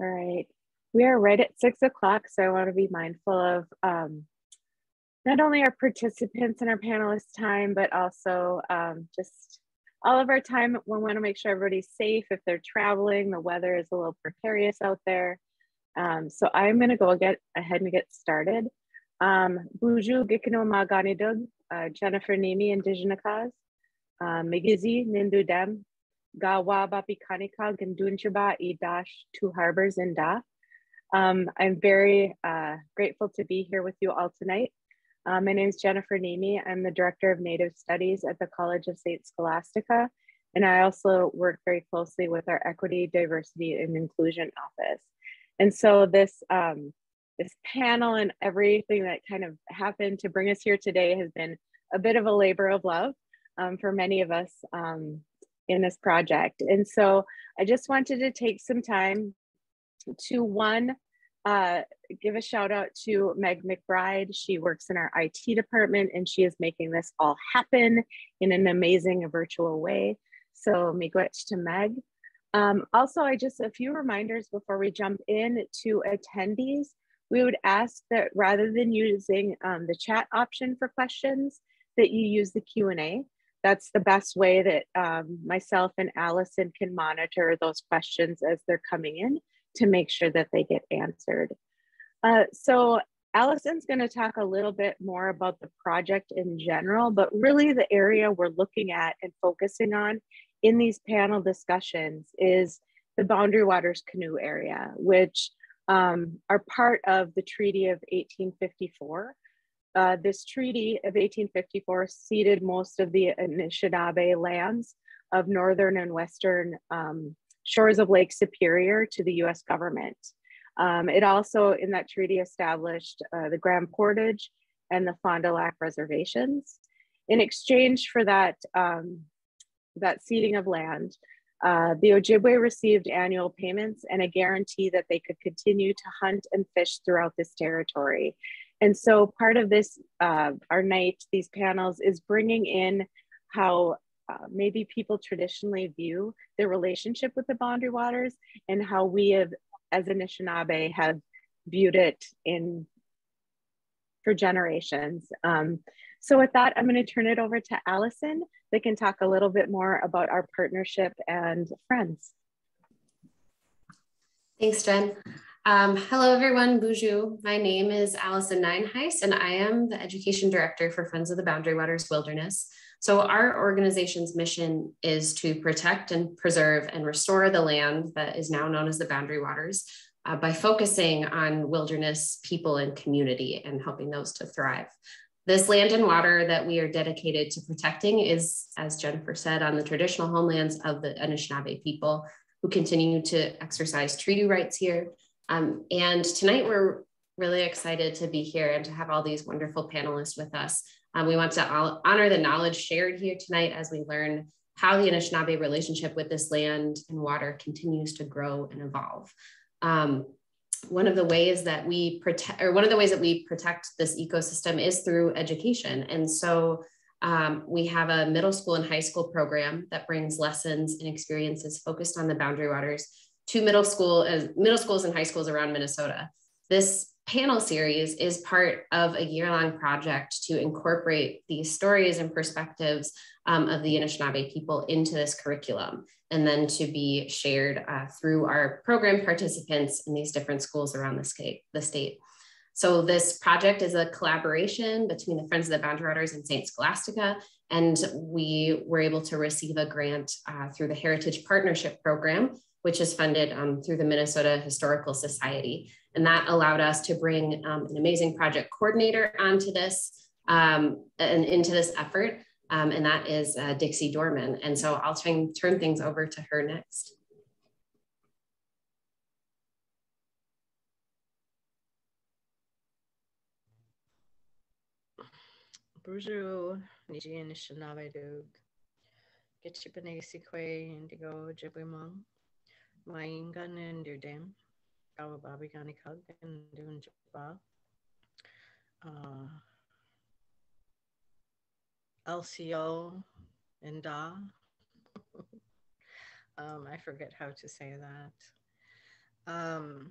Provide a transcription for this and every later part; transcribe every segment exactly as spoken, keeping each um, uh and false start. All right, we are right at six o'clock, so I want to be mindful of um, not only our participants and our panelists' time, but also um, just all of our time. We want to make sure everybody's safe if they're traveling. The weather is a little precarious out there. Um, so I'm going to go get ahead and get started. Buju Gikino Maganidug, Jennifer Nimi, Indigenakaz, Migizi Nindu Dem, Gawa Bapikanika, Gimdunchaba, Idash, Two Harbors, and Da. I'm very uh, grateful to be here with you all tonight. Uh, my name is Jennifer Nimi. I'm the Director of Native Studies at the College of Saint Scholastica, and I also work very closely with our Equity, Diversity, and Inclusion Office. And so this, um, this panel and everything that kind of happened to bring us here today has been a bit of a labor of love um, for many of us um, in this project. And so I just wanted to take some time to one, Uh, give a shout out to Meg McBride. She works in our I T department and she is making this all happen in an amazing virtual way. So miigwech to Meg. Um, also, I just a few reminders before we jump in to attendees. We would ask that rather than using um, the chat option for questions, that you use the Q and A. That's the best way that um, myself and Allison can monitor those questions as they're coming in, to make sure that they get answered. Uh, so Allison's gonna talk a little bit more about the project in general, but really the area we're looking at and focusing on in these panel discussions is the Boundary Waters Canoe Area, which um, are part of the Treaty of eighteen fifty-four. Uh, this Treaty of eighteen fifty-four ceded most of the Anishinaabe lands of northern and western um, shores of Lake Superior to the U S government. Um, it also, in that treaty, established uh, the Grand Portage and the Fond du Lac reservations. In exchange for that, um, that ceding of land, uh, the Ojibwe received annual payments and a guarantee that they could continue to hunt and fish throughout this territory. And so part of this, uh, our night, these panels, is bringing in how Uh, maybe people traditionally view their relationship with the Boundary Waters and how we have, as Anishinaabe, have viewed it in for generations. Um, so with that, I'm going to turn it over to Allison that can talk a little bit more about our partnership and friends. Thanks, Jen. Um, hello, everyone. Bonjour. My name is Allison Nienhuis, and I am the Education Director for Friends of the Boundary Waters Wilderness. So our organization's mission is to protect and preserve and restore the land that is now known as the Boundary Waters uh, by focusing on wilderness people and community and helping those to thrive. This land and water that we are dedicated to protecting is, as Jennifer said, on the traditional homelands of the Anishinaabe people who continue to exercise treaty rights here. Um, and tonight we're really excited to be here and to have all these wonderful panelists with us. Um, we want to honor the knowledge shared here tonight as we learn how the Anishinaabe relationship with this land and water continues to grow and evolve. Um, one of the ways that we protect, or one of the ways that we protect this ecosystem is through education. And so um, we have a middle school and high school program that brings lessons and experiences focused on the Boundary Waters to middle school, uh, middle schools and high schools around Minnesota. This panel series is part of a year-long project to incorporate these stories and perspectives um, of the Anishinaabe people into this curriculum, and then to be shared uh, through our program participants in these different schools around the state, the state. So this project is a collaboration between the Friends of the Boundary Waters and Saint Scholastica, and we were able to receive a grant uh, through the Heritage Partnership Program, which is funded um, through the Minnesota Historical Society. And that allowed us to bring um, an amazing project coordinator onto this um, and into this effort. Um, and that is uh, Dixie Dorman. And so I'll turn, turn things over to her next. Bonjour, Niji Anishinaabe Dug. Gashbashkwe Indigo Jibwimong. Maingan and Dudem, our Babikanikal and Dunjaba, L C O and Da. I forget how to say that. Um,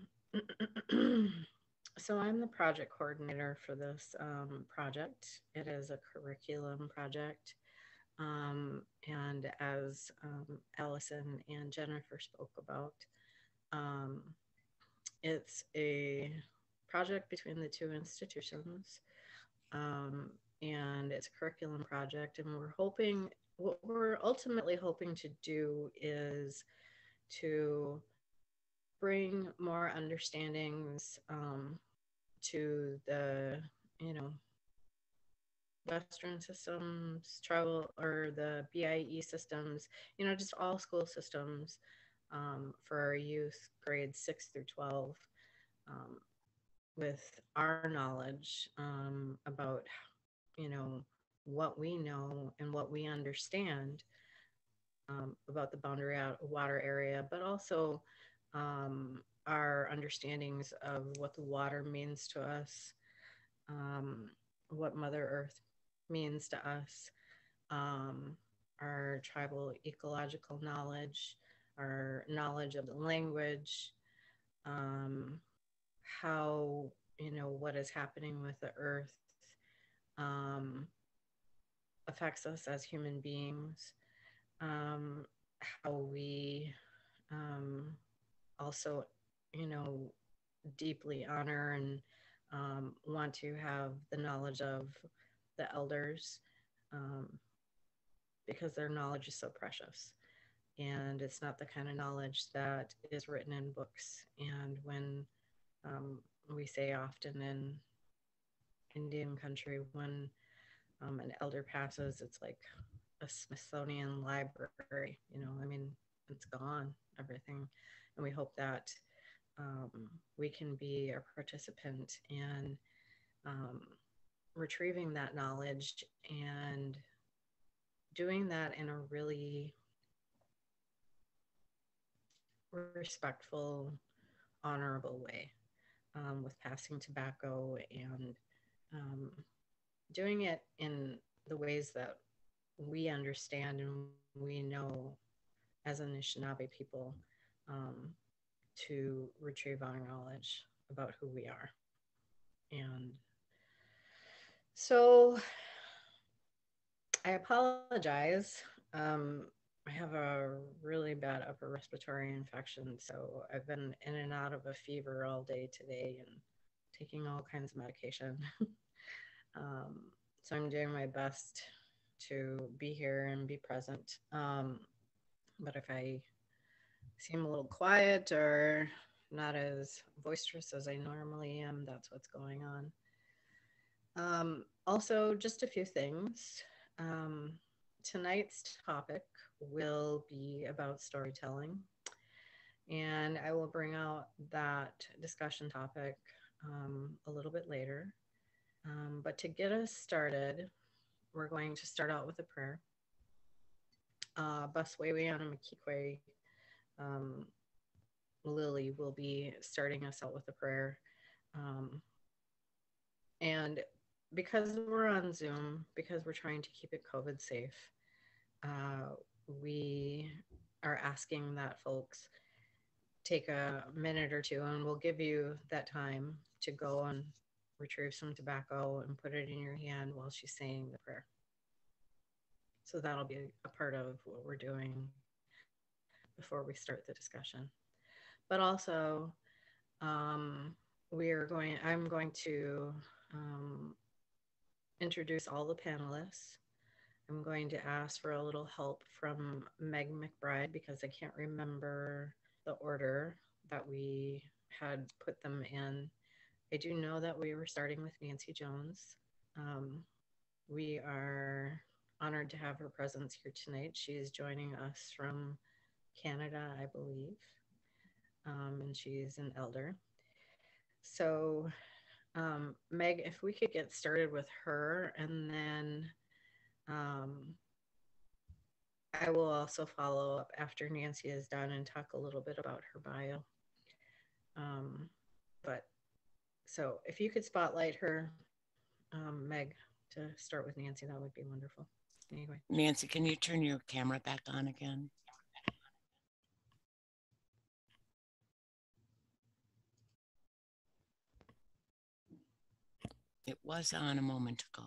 so I'm the project coordinator for this um, project. It is a curriculum project. Um, and as um, Allison and Jennifer spoke about, um, it's a project between the two institutions. Um, and it's a curriculum project, and we're hoping, what we're ultimately hoping to do is to bring more understandings um, to the, you know, Western systems, tribal, or the B I E systems, you know, just all school systems um, for our youth grades six through twelve um, with our knowledge um, about, you know, what we know and what we understand um, about the Boundary Water Area, but also um, our understandings of what the water means to us, um, what Mother Earth means to us, um, our tribal ecological knowledge, our knowledge of the language, um, how, you know, what is happening with the earth um, affects us as human beings, um, how we um, also, you know, deeply honor and um, want to have the knowledge of the elders um, because their knowledge is so precious. And it's not the kind of knowledge that is written in books. And when um, we say often in Indian country, when um, an elder passes, it's like a Smithsonian library, you know, I mean, it's gone, everything. And we hope that um, we can be a participant in um, retrieving that knowledge and doing that in a really respectful, honorable way, um, with passing tobacco and um, doing it in the ways that we understand and we know as Anishinaabe people um, to retrieve our knowledge about who we are. And so I apologize. Um, I have a really bad upper respiratory infection, so I've been in and out of a fever all day today and taking all kinds of medication. um, so I'm doing my best to be here and be present. Um, but if I seem a little quiet or not as boisterous as I normally am, that's what's going on. Um, also, just a few things. Um, tonight's topic will be about storytelling, and I will bring out that discussion topic um, a little bit later. Um, but to get us started, we're going to start out with a prayer. Uh, Baswewe Anamikikwe, um, Lily will be starting us out with a prayer. Um, and because we're on Zoom, because we're trying to keep it COVID safe, uh, we are asking that folks take a minute or two, and we'll give you that time to go and retrieve some tobacco and put it in your hand while she's saying the prayer. So that'll be a part of what we're doing before we start the discussion. But also, um, we are going, I'm going to um, introduce all the panelists. I'm going to ask for a little help from Meg McBride because I can't remember the order that we had put them in. I do know that we were starting with Nancy Jones. Um, we are honored to have her presence here tonight. She is joining us from Canada, I believe, um, and she's an elder. So um, Meg, if we could get started with her, and then um, I will also follow up after Nancy is done and talk a little bit about her bio. Um, but so if you could spotlight her, um, Meg, to start with Nancy, that would be wonderful. Anyway. Nancy, can you turn your camera back on again? It was on a moment ago.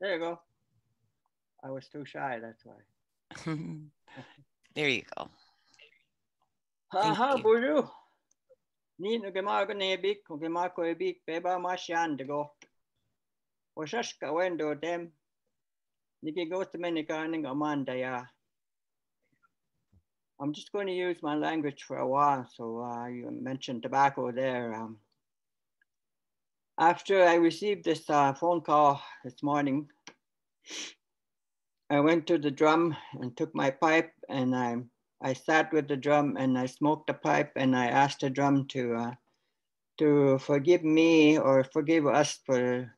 There you go. I was too shy, that's why. There you go. Haha, bonjour. Ni nukemago nebik, nukemako ebik, beba mashan dego. Oshashka wendo dem. Niki goes to menikaning amanda ya. I'm just going to use my language for a while. So uh, you mentioned tobacco there. Um, after I received this uh, phone call this morning, I went to the drum and took my pipe, and I, I sat with the drum and I smoked the pipe, and I asked the drum to, uh, to forgive me or forgive us for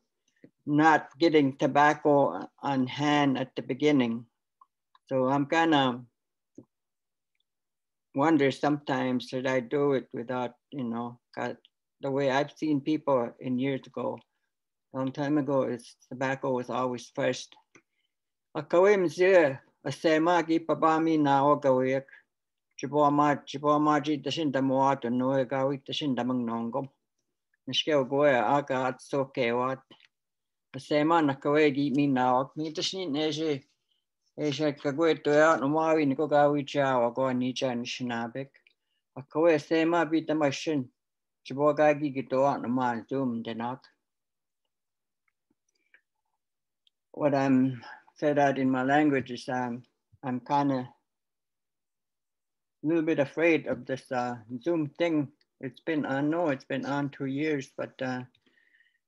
not getting tobacco on hand at the beginning. So I'm kind of wonder sometimes, should I do it without, you know, the way I've seen people in years ago, long time ago, is tobacco was always first. Esha kagwe toya nomawi nikogawi cha wako nicha nishinabek. Akawe sema bita mashin. Chibogagi gitoa noma zoom denak. What I'm said out in my language is um, I'm kind of a little bit afraid of this uh, Zoom thing. It's been I know it's been on two years, but uh,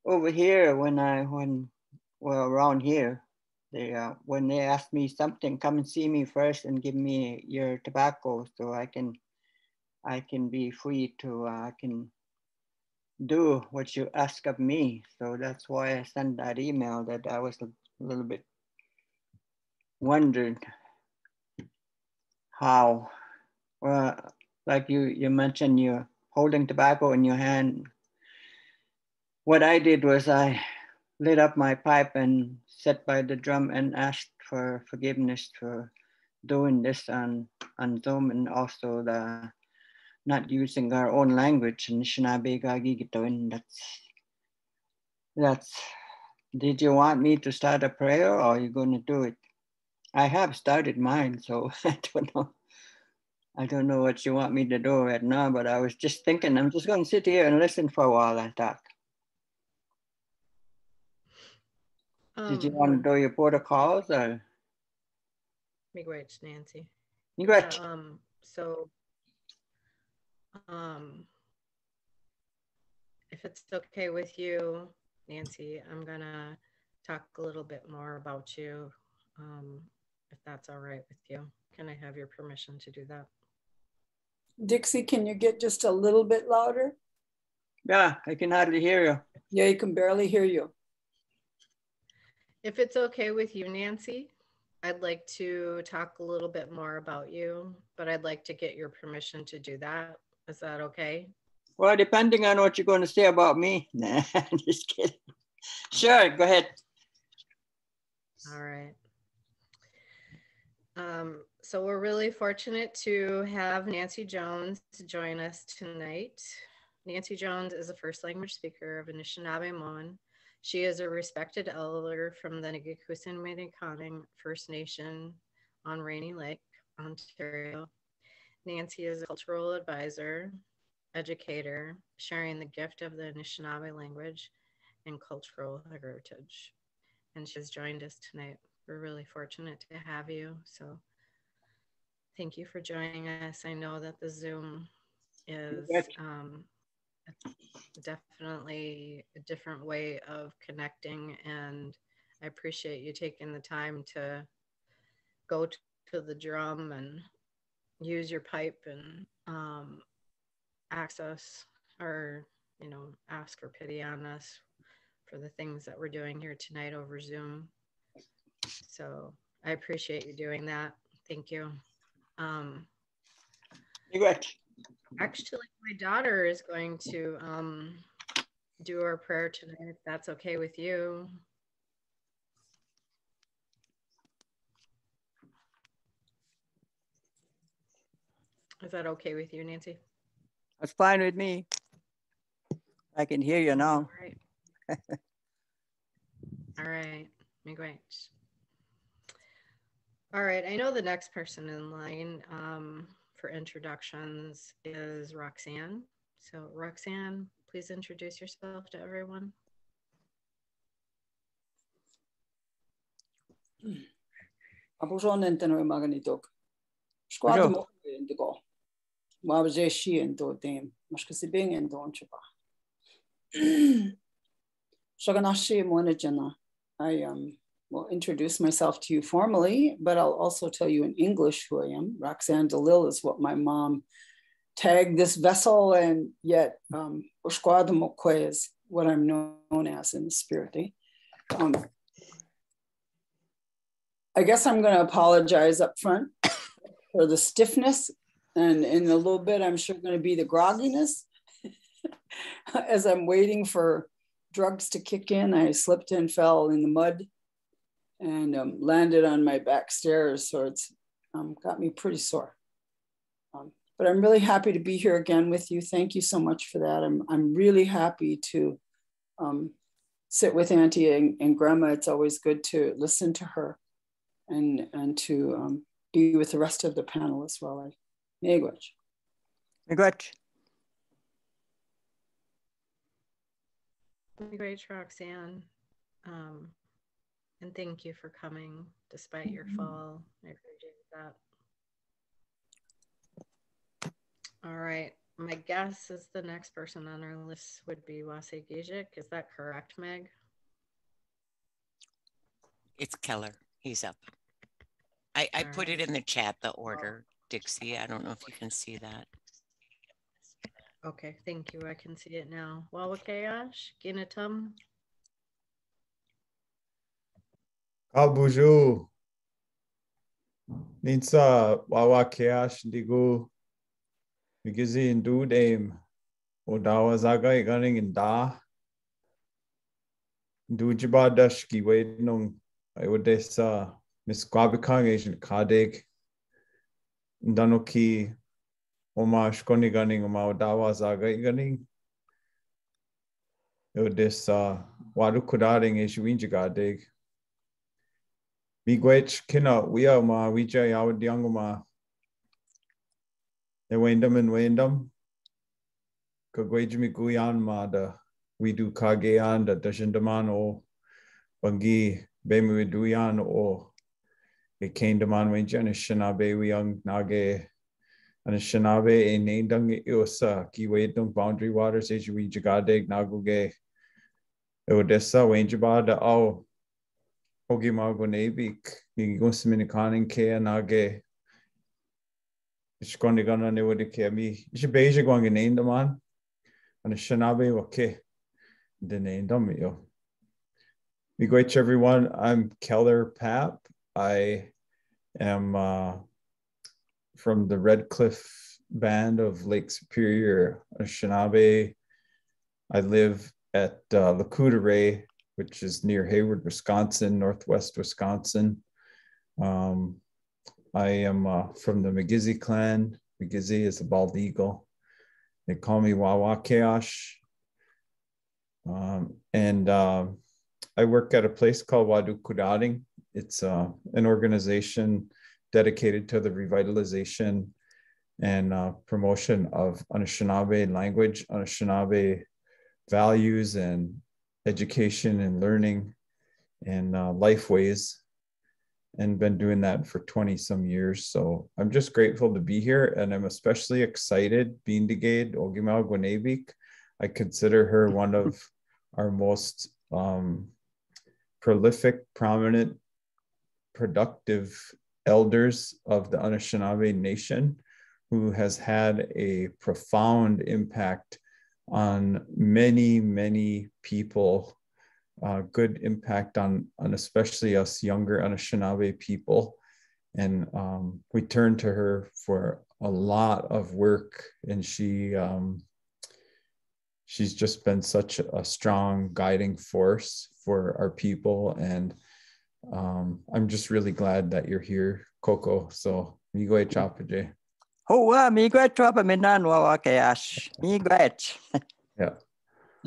over here when I when well around here. They, uh, when they ask me something, come and see me first and give me your tobacco so I can, I can be free to, uh, I can do what you ask of me. So that's why I sent that email that I was a little bit wondered how, well, like you, you mentioned, you're holding tobacco in your hand. What I did was I lit up my pipe and sat by the drum and asked for forgiveness for doing this on, on Zoom, and also the not using our own language. And that's, that's, did you want me to start a prayer or are you going to do it? I have started mine, so I don't know. I don't know what you want me to do right now, but I was just thinking, I'm just going to sit here and listen for a while, I thought. Did you want to do your protocols or? Miigwech, Nancy. Miigwech. Yeah, um, so, um, if it's okay with you, Nancy, I'm gonna talk a little bit more about you, um, if that's all right with you. Can I have your permission to do that? Dixie, can you get just a little bit louder? Yeah, I can hardly hear you. Yeah, you can barely hear you. If it's okay with you, Nancy, I'd like to talk a little bit more about you, but I'd like to get your permission to do that. Is that okay? Well, depending on what you're going to say about me. Nah, just kidding. Sure, go ahead. All right. Um, so we're really fortunate to have Nancy Jones to join us tonight. Nancy Jones is a first language speaker of Anishinaabemowin. She is a respected elder from the Nibigizhigad First Nation on Rainy Lake, Ontario. Nancy is a cultural advisor, educator, sharing the gift of the Anishinaabe language and cultural heritage. And she's joined us tonight. We're really fortunate to have you. So thank you for joining us. I know that the Zoom is um, definitely a different way of connecting, and I appreciate you taking the time to go to the drum and use your pipe and um, access or, you know, ask for pity on us for the things that we're doing here tonight over Zoom. So I appreciate you doing that. Thank you. Um, You're right. Actually, my daughter is going to um, do our prayer tonight, if that's okay with you. Is that okay with you, Nancy? That's fine with me. I can hear you now. All right. All right, great. All right, I know the next person in line um, for introductions is Roxanne. So Roxanne, please introduce yourself to everyone. Bonjour, Nintendo Magnetok. Squad of the go. Why was she and do them? Muscasibing and don't you? Shoganashi Monajana. I um, will introduce myself to you formally, but I'll also tell you in English who I am. Roxanne Delille is what my mom tagged this vessel, and yet um, Waadookodaading is what I'm known as in the spirit. Eh? Um, I guess I'm going to apologize up front for the stiffness, and in a little bit, I'm sure going to be the grogginess. As I'm waiting for drugs to kick in, I slipped and fell in the mud and um, landed on my back stairs, so it's um, got me pretty sore. Um, but I'm really happy to be here again with you. Thank you so much for that. I'm, I'm really happy to um, sit with Auntie and, and Grandma. It's always good to listen to her. And, and to um, be with the rest of the panel as well. Miigwech. Miigwech. Miigwech, Roxanne. Um, and thank you for coming despite your fall. I appreciate that. All right. My guess is the next person on our list would be Waasegiizik. Is that correct, Meg? It's Keller. He's up. I, I put it in the chat, the order, Dixie. I don't know if you can see that. Okay, thank you. I can see it now. Waawaakeyaash, Ginatum. Albuju. Ninsa Waawaakeyaash Digu. Migizi Ndu Dame. Odawa Zaga Iganing in Da. Ndujiba Dashki Waidnung. I would say Miss Kwabikang agent Kadek Danoki Oma Shkoniganing Oma Dawa Zaga Iganing. I would say Waadookodaading Ishuinjigadeg. Migwech Kina, we are ma, Wija Yawad Yanguma. They wendum and wendum. Kagwejmi Guyan ma, the we do Kageyan, the Dashindaman O Bangi. Bemi Duyan or it came to Manwich and Anishinaabe we young Nage and Anishinaabe in Nandung Iosa, Kiwaitung Boundary Waters, Aadizookaanag Naguge, Odessa, Wanjabada, O Ogimago Nabik, Gusminikanin Kea Nage, Shkondigana Newadikami, Shabaja going in Nandaman, and Anishinaabe Wake, the Nandamio. Miigwech, everyone. I'm Keller Paap. I am uh, from the Red Cliff Band of Lake Superior, Anishinaabe. I live at uh, Lacoudere, which is near Hayward, Wisconsin, northwest Wisconsin. Um, I am uh, from the Miigizhi clan. Miigizhi is a bald eagle. They call me Waawaakeyaash. Um, and uh, I work at a place called Waadookodaading. It's uh, an organization dedicated to the revitalization and uh, promotion of Anishinaabe language, Anishinaabe values and education and learning and uh, life ways, and been doing that for twenty some years. So I'm just grateful to be here, and I'm especially excited. Bindigade Ogimal Gwenebik, I consider her one of our most um, prolific, prominent, productive elders of the Anishinaabe Nation, who has had a profound impact on many, many people, uh, good impact on, on especially us younger Anishinaabe people. And um, we turn to her for a lot of work, and she, um, she's just been such a strong guiding force for our people. And um, I'm just really glad that you're here, Coco. So, miigwech apajay. Oh, wow, miigwech apaminan Waawaakeyaash. Miigwech. Yeah.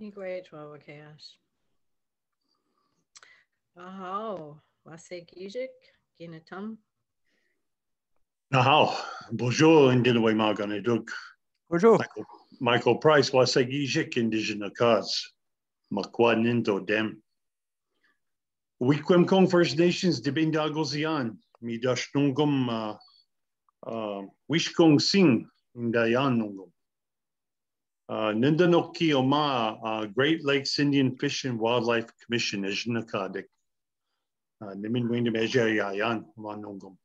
Miigwech Waawaakeyaash. Ahau, Waasegiizik, Ginatum. Ahau, bonjour, Indinawe Bonjour. Michael Price, Waasegiizik, Indigenous Cause, Makwanindo Dem. Wequemkong First Nations, Dibindagozian, Midashnungum, Wishkong Sing, Indayanungum. Nindanoki Oma, Great Lakes Indian Fish and Wildlife Commission, Aadizookaanag. Niminwindam Ejeriayan, Manungum.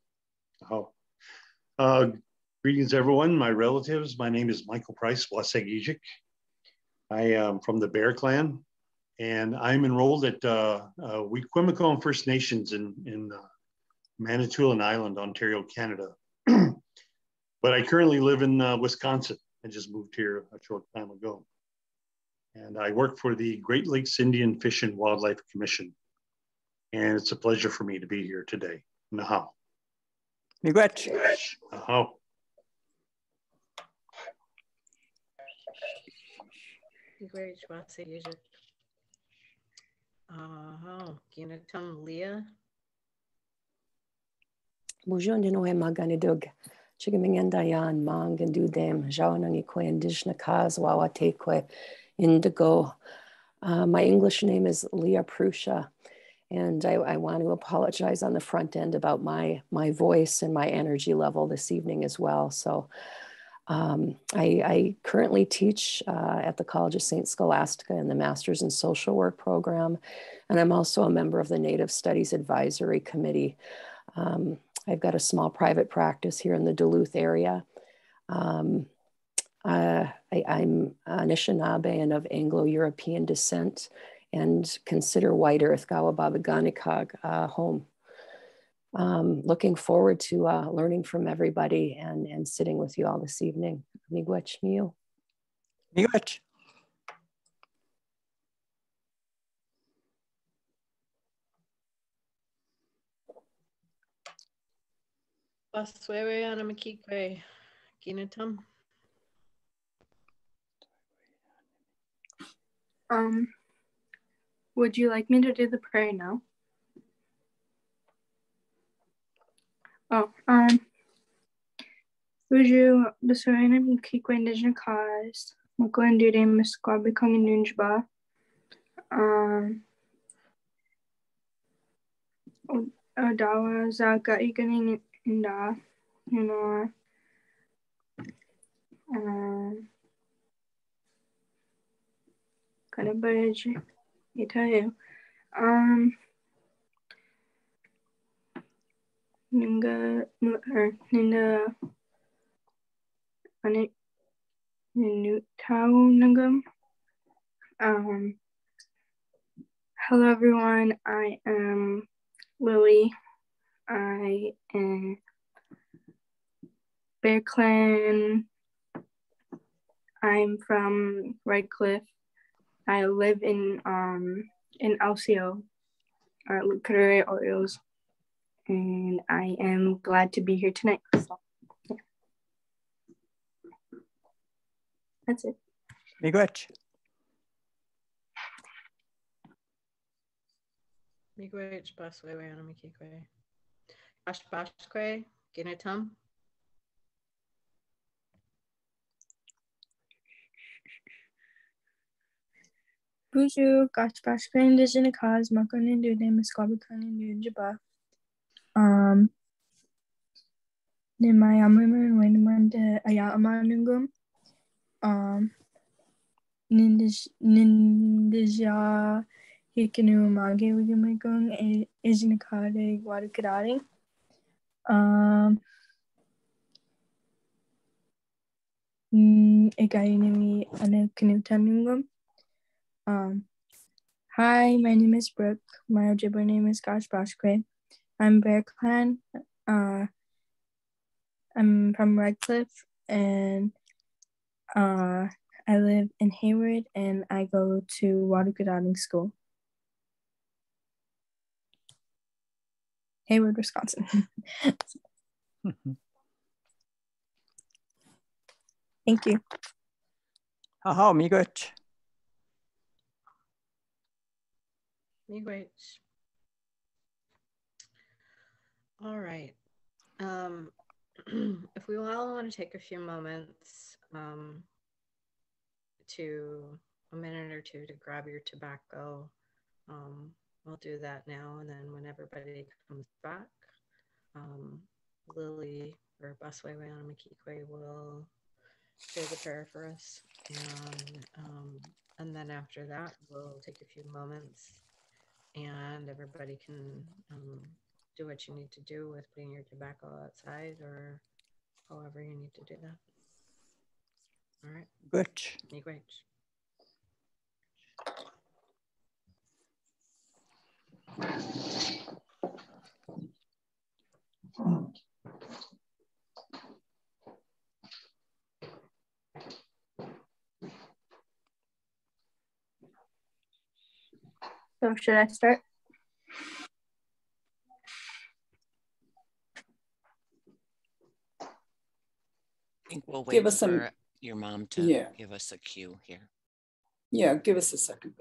Uh, greetings, everyone, my relatives. My name is Michael Price, Waasegiizik. I am from the Bear Clan, and I'm enrolled at uh, uh, Wequemcong First Nations in, in uh, Manitoulin Island, Ontario, Canada. But I currently live in uh, Wisconsin. I just moved here a short time ago. And I work for the Great Lakes Indian Fish and Wildlife Commission. And it's a pleasure for me to be here today. Nahau. Miigwech. Nahau. Miigwech Waasegiizik. Ahau. Ginatum Leah. Bonjour, Ndinoe Maganidug. Chigamingandayan, Mang and Dudem, Jawanangique, Indishna Kaz, Waawaakeyaash, Indigo. My English name is Leah Prussia, and I, I want to apologize on the front end about my, my voice and my energy level this evening as well. So um, I, I currently teach uh, at the College of Saint Scholastica in the Master's in Social Work program, and I'm also a member of the Native Studies Advisory Committee. Um, I've got a small private practice here in the Duluth area. Um, uh, I, I'm Anishinaabe and of Anglo-European descent, and consider White Earth Gawababagaanikag uh, home. Um, looking forward to uh, learning from everybody and, and sitting with you all this evening. Miigwech Miu. Miigwech. Baswewe Anamikikwe, Ginatum. Um, would you like me to do the prayer now? Oh, um, would you, Baswewe Anamikikwe, Indigenous Cause, Makwendude, Miskwabikong, and Nunjba. Um, Odawa, Zaga, Iganing. And uh, you know, um, kind of bridge. I tell you, um, Ninga or Ninga, on it, Ninu Tau Ningam. Um, hello everyone. I am Lily. I am Bear Clan. I'm from Red Cliff. I live in um in L C O, or Lukere Orioles, and I am glad to be here tonight. So, yeah. That's it. Miigwech. Miigwech Baswewe Anamikikwe. Gashbashkwe, Ginatum. Bonjour, Gashbashkwe, Indigenous Cause, Makonindu, Nemiskobikonindu, Jabba. Um, Nemayamumun, Wendamanda, Ayaamanungum. Um, Nindija, Hikanu, Mage, Wigamagung, Aadizookaanag, Waadookodaading. Um, um, hi, my name is Brooke. My Ojibwe name is Gashbashkwe. I'm Bear Clan. Uh, I'm from Red Cliff, and uh, I live in Hayward, and I go to Waadookodaading School, Hayward, Wisconsin. Mm-hmm. Thank you. Ahau, miigwech. Miigwech. All right. Um, if we all want to take a few moments um, to a minute or two to grab your tobacco, um, we'll do that now. And then when everybody comes back, um, Lily or Baswewe Anamikikwe will say the prayer for us. And, um, and then after that, we'll take a few moments and everybody can um, do what you need to do with putting your tobacco outside or however you need to do that. All right. Good. Miigwech. So should I start? I think we'll wait give us for some, your mom to yeah. give us a cue here. Yeah, give us a second.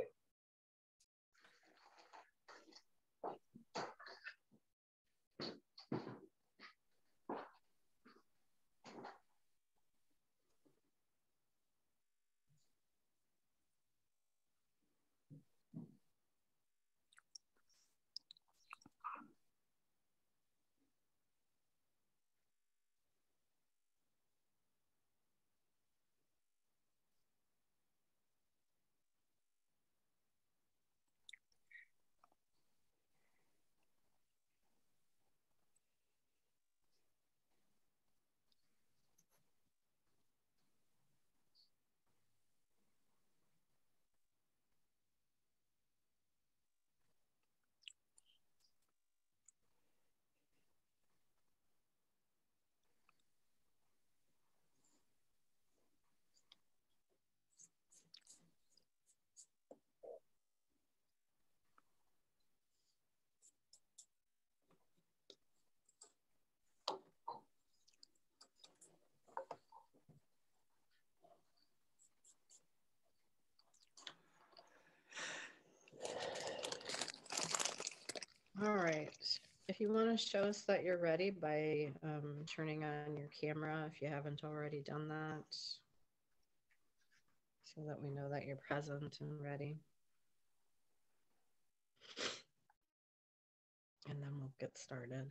All right, if you want to show us that you're ready by um, turning on your camera, if you haven't already done that, so that we know that you're present and ready. And then we'll get started.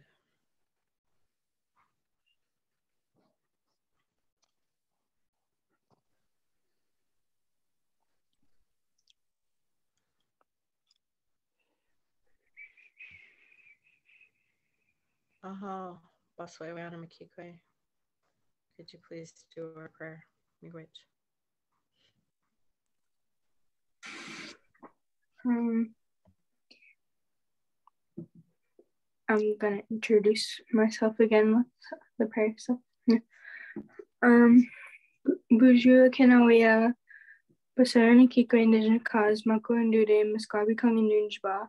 Aha, Baswewe Anamikikwe, could you please do our prayer? Miigwech. Um, I'm gonna introduce myself again with the prayer. So, um, Bonjour, Kenawea, Baswewe Anamikikwe, Indigenous Cause, Makuundude, Muscabi Kanginunjba.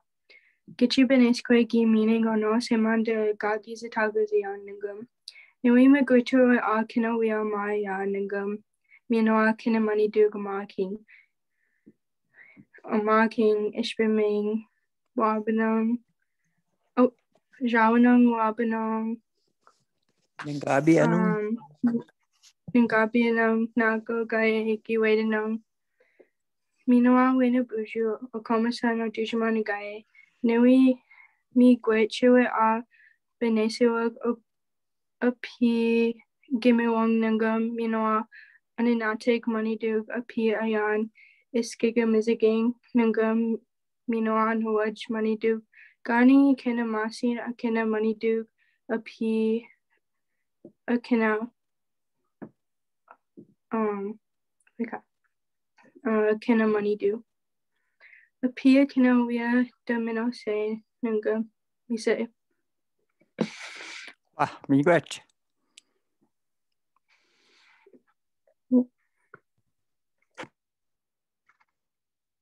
Kichi Benesque gi meaning on no seman de gagi zitagazi on ningum. Nuima gutu a kinawea maya ningum. Minoa kinamani dugamaki. Amaking ishbiming wabanum. Oh, Jawanum wabanum. Ningabianum. Ningabianum nago gaiki wadenum. Minoa winabuju, o comasan or dujamanigae. Nui mi guechewe a Benesewa api gimewang nangum minoa aninatek money dug api ayan iskigam isiging nangum minoa nuaj money dug gani kena masin akena money dug api akena um uh kena money dug. Apia kinawea domino say nunga misa. Ah, miigwech.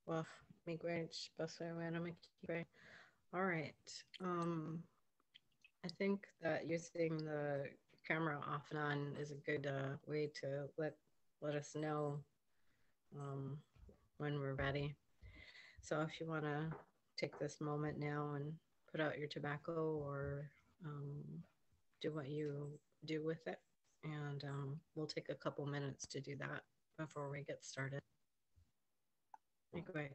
Well, miigwech, Baswewe Anamikikwe. All right. Um, I think that using the camera off and on is a good uh, way to let let us know um, when we're ready. So if you want to take this moment now and put out your tobacco or um, do what you do with it. And um, we'll take a couple minutes to do that before we get started. Great.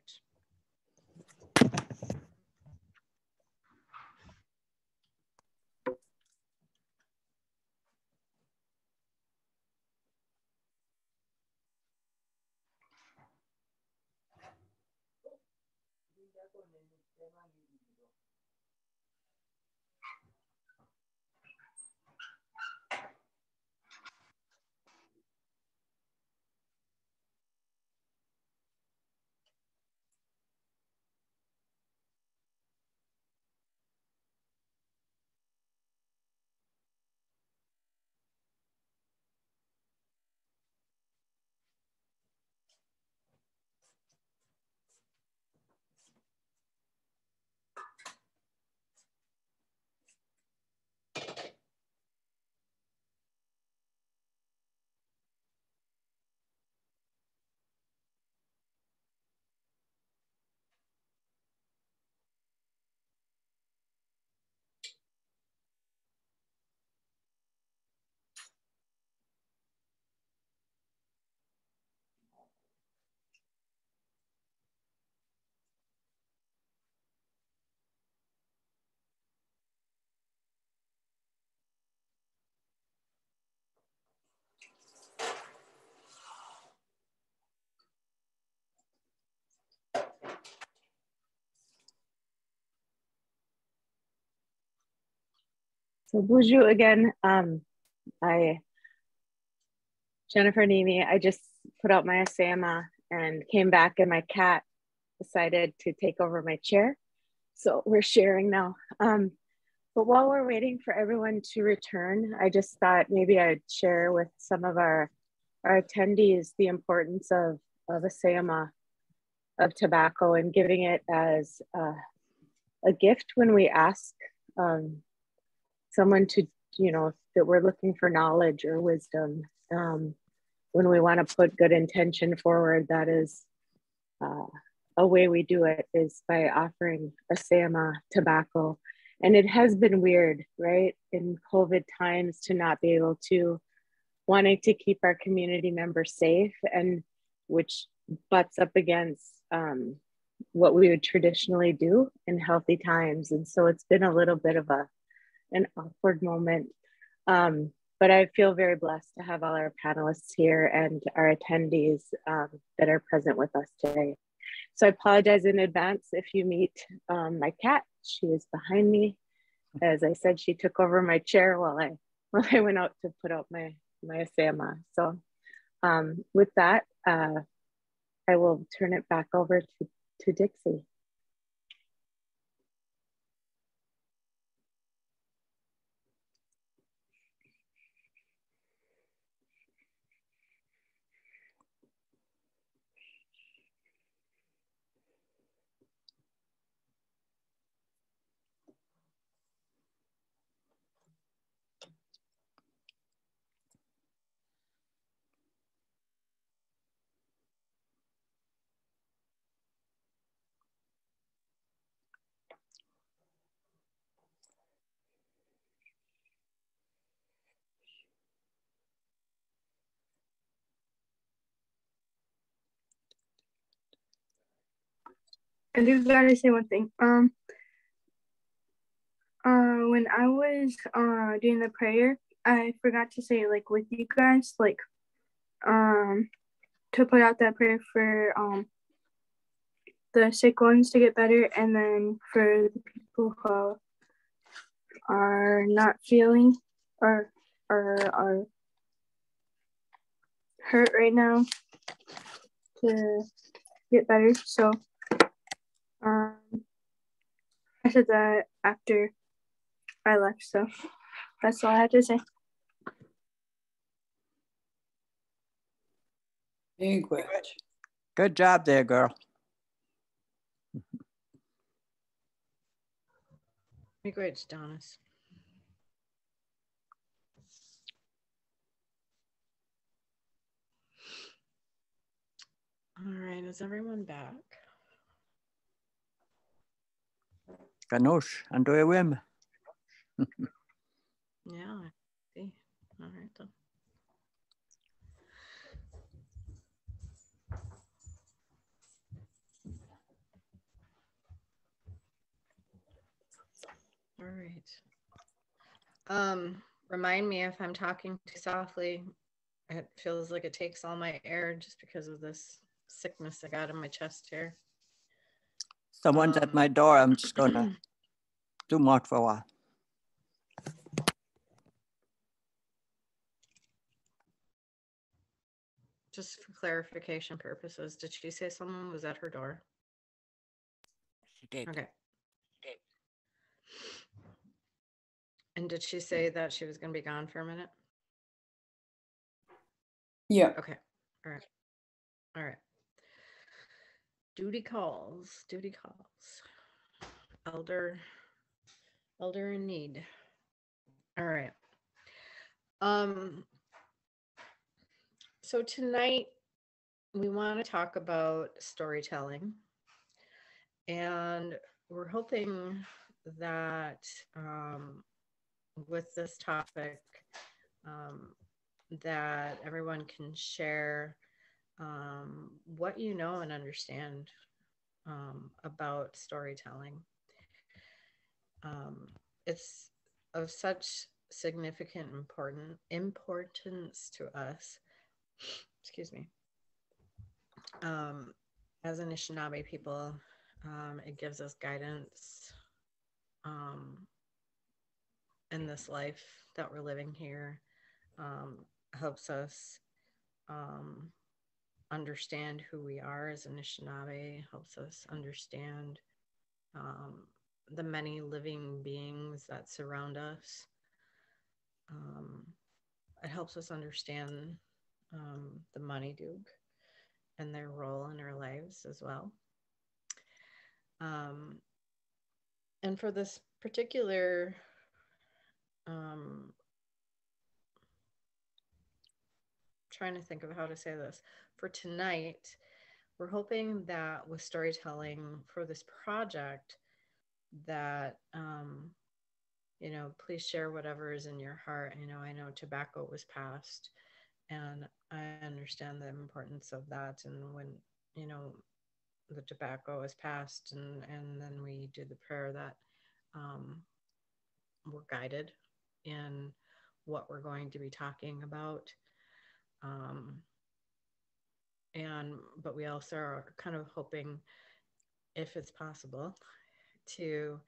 So bonjour again. Um, I, Jennifer Nimi, I just put out my asama and came back, and my cat decided to take over my chair. So we're sharing now. Um, but while we're waiting for everyone to return, I just thought maybe I'd share with some of our, our attendees the importance of, of asama, of tobacco, and giving it as uh, a gift when we ask um, someone to, you know, that we're looking for knowledge or wisdom. Um, when we want to put good intention forward, that is uh, a way we do it, is by offering asama tobacco. And it has been weird, right? In COVID times, to not be able to, wanting to keep our community members safe, and which butts up against um, what we would traditionally do in healthy times. And so it's been a little bit of a, an awkward moment. Um, but I feel very blessed to have all our panelists here and our attendees um, that are present with us today. So I apologize in advance if you meet um, my cat. She is behind me. As I said, she took over my chair while I, while I went out to put out my, my asama. So um, with that, uh, I will turn it back over to, to Dixie. I do gotta say one thing. Um, uh, when I was uh doing the prayer, I forgot to say, like, with you guys, like, um, to put out that prayer for um the sick ones to get better, and then for the people who are not feeling or or are hurt right now to get better. So. Um, I said that after I left, so that's all I had to say. Good. Good job there, girl. Great, Donis. All right, is everyone back? Ganoush and Doyawim. Yeah, I see. All right then. All right. Um, remind me if I'm talking too softly. It feels like it takes all my air just because of this sickness I got in my chest here. Someone's um, at my door. I'm just gonna do more for a while. Just for clarification purposes, did she say someone was at her door? She did. Okay. She did. And did she say that she was going to be gone for a minute? Yeah. Okay. All right. All right. Duty calls. Duty calls. Elder. Elder in need. All right. Um. So tonight we want to talk about storytelling, and we're hoping that um, with this topic um, that everyone can share um, what you know and understand um, about storytelling. Um, it's of such significant important importance to us, excuse me, um, as Anishinaabe people. Um, it gives us guidance um, in this life that we're living here, um, helps us um, understand who we are as Anishinaabe, helps us understand um, the many living beings that surround us. Um, it helps us understand um, the Manidoog and their role in our lives as well. Um, and for this particular um, trying to think of how to say this, for tonight, we're hoping that with storytelling for this project that, um, you know, please share whatever is in your heart. You know, I know tobacco was passed, and I understand the importance of that. And when, you know, the tobacco is passed, and, and then we do the prayer that um, we're guided in what we're going to be talking about. Um, and, but we also are kind of hoping, if it's possible, to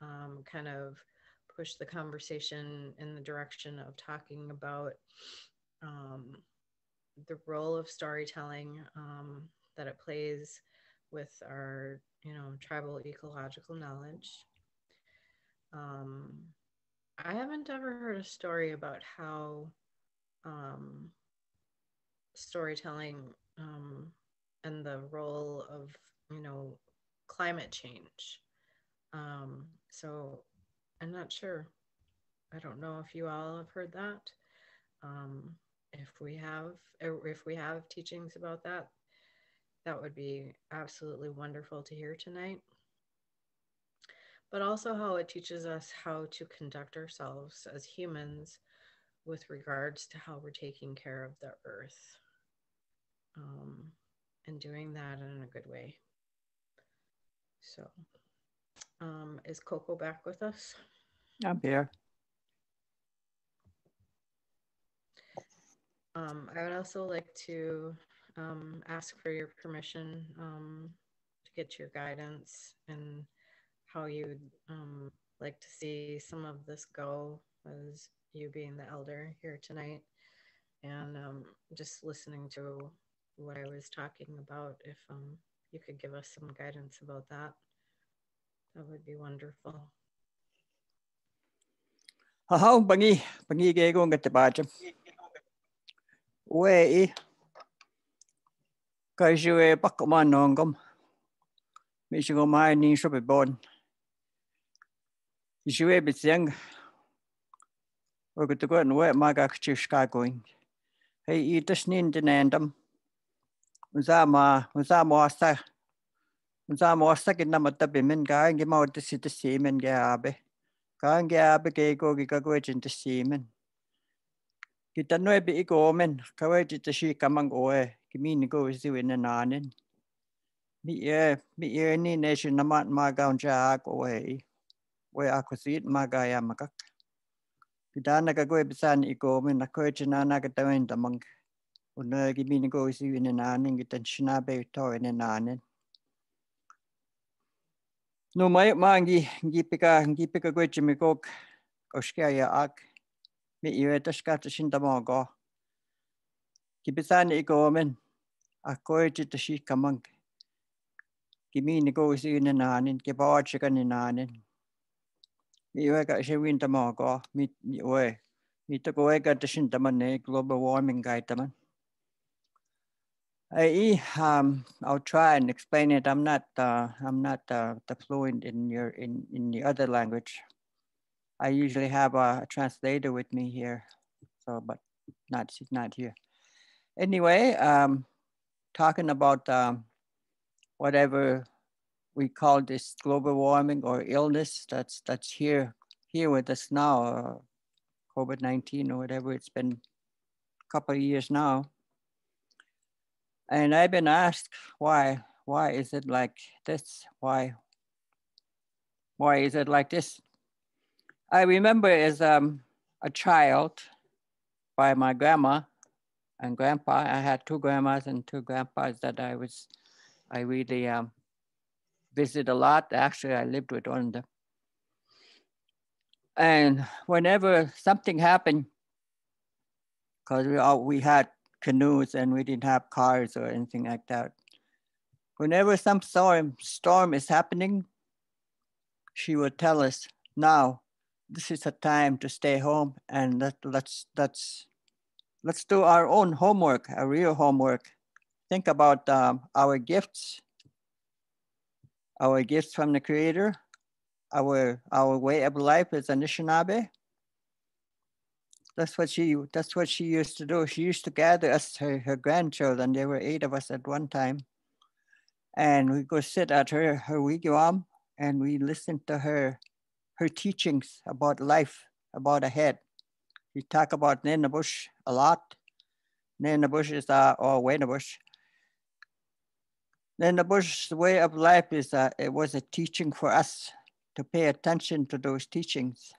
um, kind of push the conversation in the direction of talking about um, the role of storytelling um, that it plays with our, you know, tribal ecological knowledge. Um, I haven't ever heard a story about how um, storytelling um, and the role of, you know, climate change. Um, so I'm not sure. I don't know if you all have heard that. Um, if we have, if we have teachings about that, that would be absolutely wonderful to hear tonight. But also how it teaches us how to conduct ourselves as humans with regards to how we're taking care of the earth, um, and doing that in a good way. So um, is Coco back with us? I'm here. Um, I would also like to Um, ask for your permission um, to get your guidance and how you'd um, like to see some of this go, as you being the elder here tonight, and um, just listening to what I was talking about. If um, you could give us some guidance about that, that would be wonderful. How bangi bangi gayong katibajam. Way. Kaisue pakman nongum, Michigan mining should be born. Isue bits young. We're going to go and wet my gachushka going. Hey, eat a snin denandum. Uzama, Uzamasa, Unsa mosta kinna matta pimen kaang ki mawte sit semen ge abe kaang ge abe ke ko ki ka ko chinte semen kitanwe bi ikomen kawe chite shi kamang oe kimin ko si wena nanen mi e mi e ni nation namat ma gaun ja ko e we akusit ma ga ya makak kitana ka ko bisan ikomen na ko china na ka tamen tamang unna kimin ko si wena nanen kitan china be to wena nanen. No mai mangi gipika gipika gochimikok oshkaya ak me ivetashkat shindamago kibisani ikomen akoiti tashi kamang kimi negosi nanin kebawchikan nanin me weka shewintamago me we me tokoeka tashintamane global warming gaitaman. I um I'll try and explain it. I'm not uh, I'm not uh, fluent in your in in the other language. I usually have a, a translator with me here, so but not she's not here. Anyway, um, talking about um, whatever we call this global warming or illness that's that's here here with us now, uh, COVID nineteen or whatever. It's been a couple of years now. And I've been asked why, why is it like this? Why, why is it like this? I remember as um, a child by my grandma and grandpa. I had two grandmas and two grandpas that I was, I really um, visited a lot. Actually, I lived with one of them. And whenever something happened, because we all, we had canoes and we didn't have cars or anything like that. Whenever some storm, storm is happening, she would tell us, now, this is a time to stay home and let, let's, let's, let's do our own homework, our real homework. Think about um, our gifts, our gifts from the Creator, our, our way of life is Anishinaabe. That's what she, that's what she used to do. She used to gather us, her, her grandchildren. There were eight of us at one time. And we go sit at her, her wigwam, and we listen to her, her teachings about life, about ahead. We talk about Nenabush a lot. Nenabush is, uh, or Wenabush. Nenabush's way of life is, uh, it was a teaching for us to pay attention to those teachings.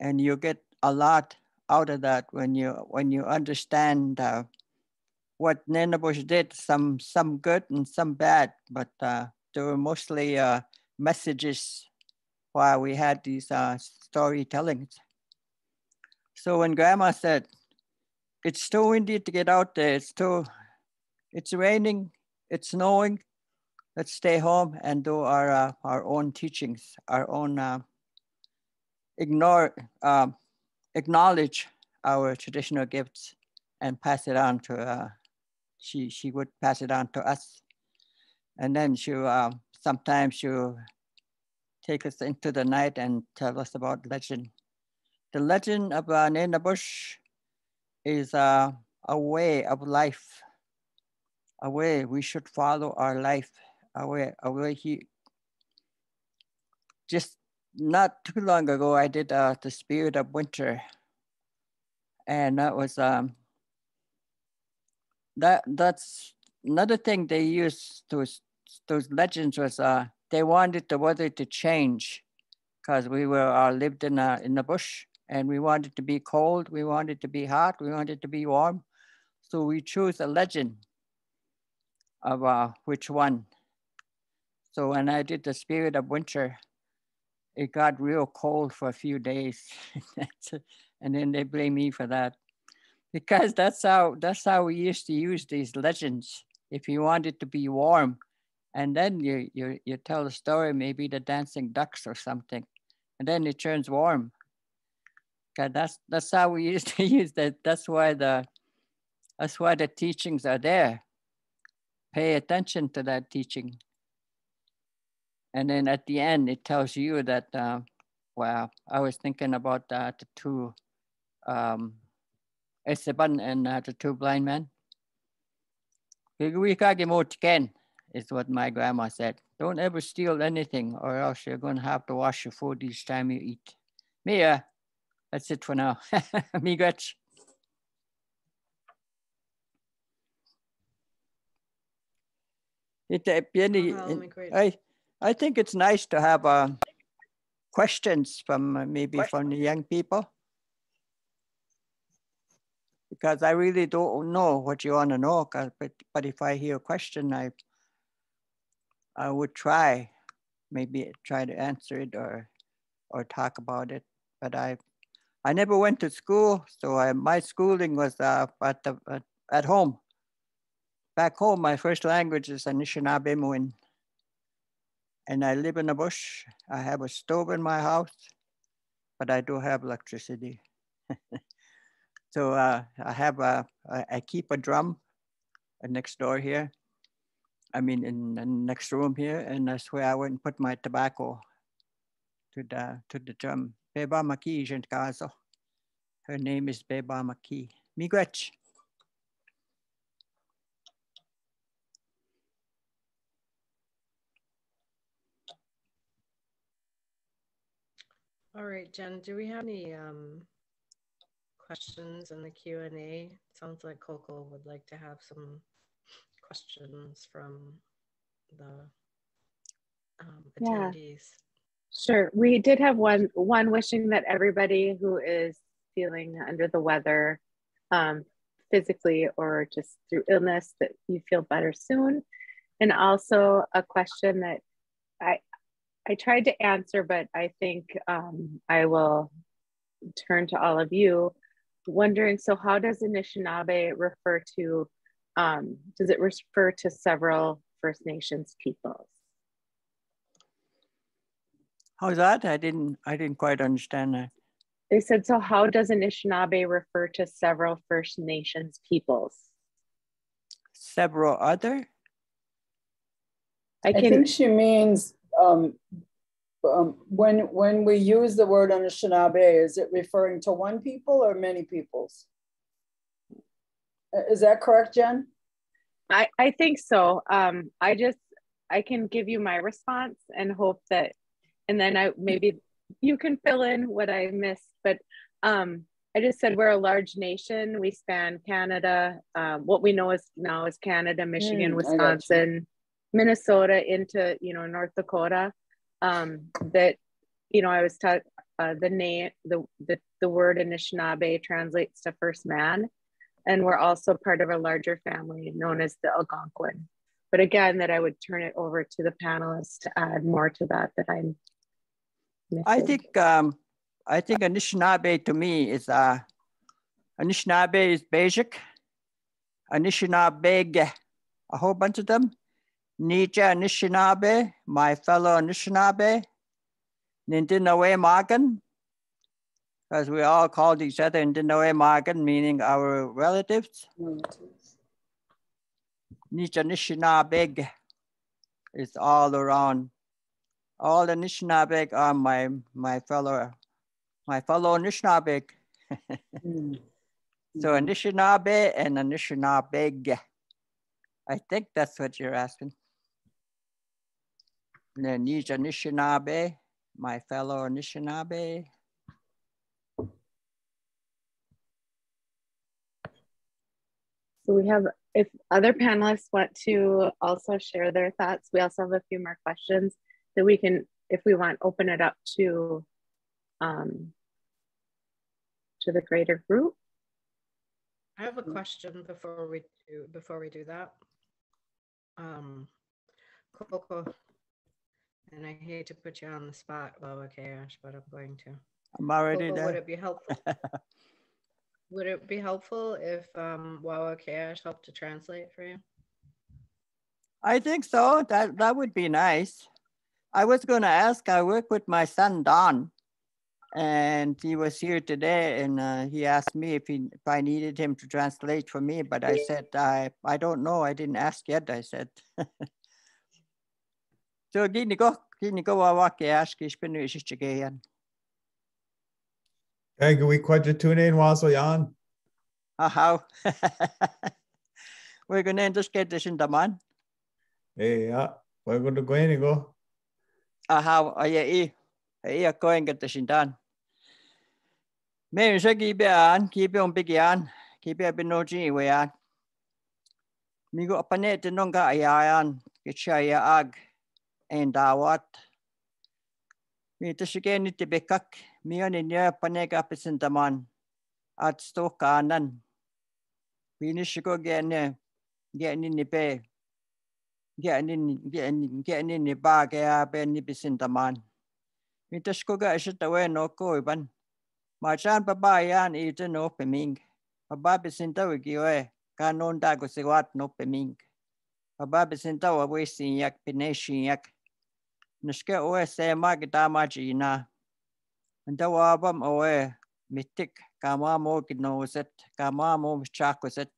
And you get a lot out of that when you when you understand uh, what Nenabush did, some some good and some bad, but uh, there were mostly uh, messages while we had these uh, storytellings. So when Grandma said, "It's too windy to get out there. It's too, it's raining, it's snowing. Let's stay home and do our uh, our own teachings, our own uh, ignore." Uh, acknowledge our traditional gifts and pass it on to, uh, she She would pass it on to us. And then she, uh, sometimes she'll take us into the night and tell us about legend. The legend of uh, Nenabush is uh, a way of life, a way we should follow our life, a way, a way he, just not too long ago, I did uh, The Spirit of Winter. And that was, um, that. that's another thing they used, those, those legends was, uh, they wanted the weather to change because we were uh, lived in, a, in the bush and we wanted to be cold, we wanted to be hot, we wanted to be warm. So we chose a legend of uh, which one. So when I did The Spirit of Winter, it got real cold for a few days, and then they blame me for that, because that's how that's how we used to use these legends. If you wanted to be warm, and then you you you tell a story, maybe the dancing ducks or something, and then it turns warm. Cause that's that's how we used to use that. That's why the that's why the teachings are there. Pay attention to that teaching. And then at the end, it tells you that, uh, wow, I was thinking about uh, the two, um, Esteban and uh, the two blind men. is what my grandma said. Don't ever steal anything or else you're going to have to wash your food each time you eat. Mia, that's it for now. Miigwech. It, uh, I, I think it's nice to have uh, questions from uh, maybe questions. from the young people, because I really don't know what you want to know, but, but if I hear a question, I, I would try, maybe try to answer it or, or talk about it. But I, I never went to school, so I, my schooling was uh, at, the, at, at home. Back home, my first language is Anishinaabemowin. And I live in a bush. I have a stove in my house, but I do have electricity. So uh, I have a, I keep a drum next door here. I mean, in the next room here, and that's where I went and put my tobacco to the to the drum. Beba Maki Jentkazo. Her name is Beba Maki. Miigwech. All right, Jen, do we have any um, questions in the Q and A? Sounds like Coco would like to have some questions from the um, attendees. Yeah. Sure, we did have one, one wishing that everybody who is feeling under the weather um, physically or just through illness that you feel better soon. And also a question that I, I tried to answer, but I think um, I will turn to all of you wondering, so how does Anishinaabe refer to, um, does it refer to several First Nations peoples? How's that? I didn't, I didn't quite understand that. They said, so how does Anishinaabe refer to several First Nations peoples? Several other? I, can, I think she means Um, um, when when we use the word Anishinaabe, is it referring to one people or many peoples? Is that correct, Jen? I, I think so. Um, I just, I can give you my response and hope that, and then I maybe you can fill in what I missed, but um, I just said we're a large nation. We span Canada, um, what we know is now is Canada, Michigan, mm, Wisconsin, Minnesota into, you know, North Dakota, um, that, you know, I was taught uh, the name, the, the, the word Anishinaabe translates to first man. And we're also part of a larger family known as the Algonquin. But again, that I would turn it over to the panelists to add more to that, that I'm missing. I think, um, I think Anishinaabe to me is, uh, Anishinaabe is basic. Anishinaabe, a whole bunch of them. Nija Anishinaabe, my fellow Anishinaabe, Nindinawe Magan, because we all called each other Nindinawe Magan, meaning our relatives. Nija Anishinaabe is all around. All the Anishinaabe are my my fellow my fellow Anishinaabe. mm. So Anishinaabe and Anishinaabe. I think that's what you're asking. Nij Anishinaabe, my fellow Anishinaabe. So we have, if other panelists want to also share their thoughts, we also have a few more questions that we can, if we want, open it up to, um, to the greater group. I have a question before we do, before we do that. Um, Coco, and I hate to put you on the spot, Waawaakeyaash, but I'm going to. I'm already Coco, there. Would it be helpful? Would it be helpful if um, Waawaakeyaash helped to translate for you? I think so. That that would be nice. I was going to ask. I work with my son Don, and he was here today, and uh, he asked me if he if I needed him to translate for me. But I said I I don't know. I didn't ask yet. I said. So gini ko gini ko Waawaakeyaash kispinu ishichigayan. Kagui kwajatune in wasoyan. How? We're gonna just get this in the man. Hey, yeah, we're going to go in and go. Aha, I yeah, I going at the Shindan. May you keep on, keep on big yarn, keep up in no gee way on. Me go up a net and don't get a yarn, get your ag and our what. Me to again it to be cock, me on in your panic up is in the man at Stoke Annan. We need to go again, getting in the bay. Getting in, getting, getting in the bag, I been in the man. We just go get shut away, no go even. My chan papa yan eat an open mink. A baby's in tow, give away. Can no dagger say what no pemink. A baby's in tow, wasting yak, pination yak. Nuska away say market damagina. And the wabam away, mythic, Kama moke knows it, Kama mom chakos it.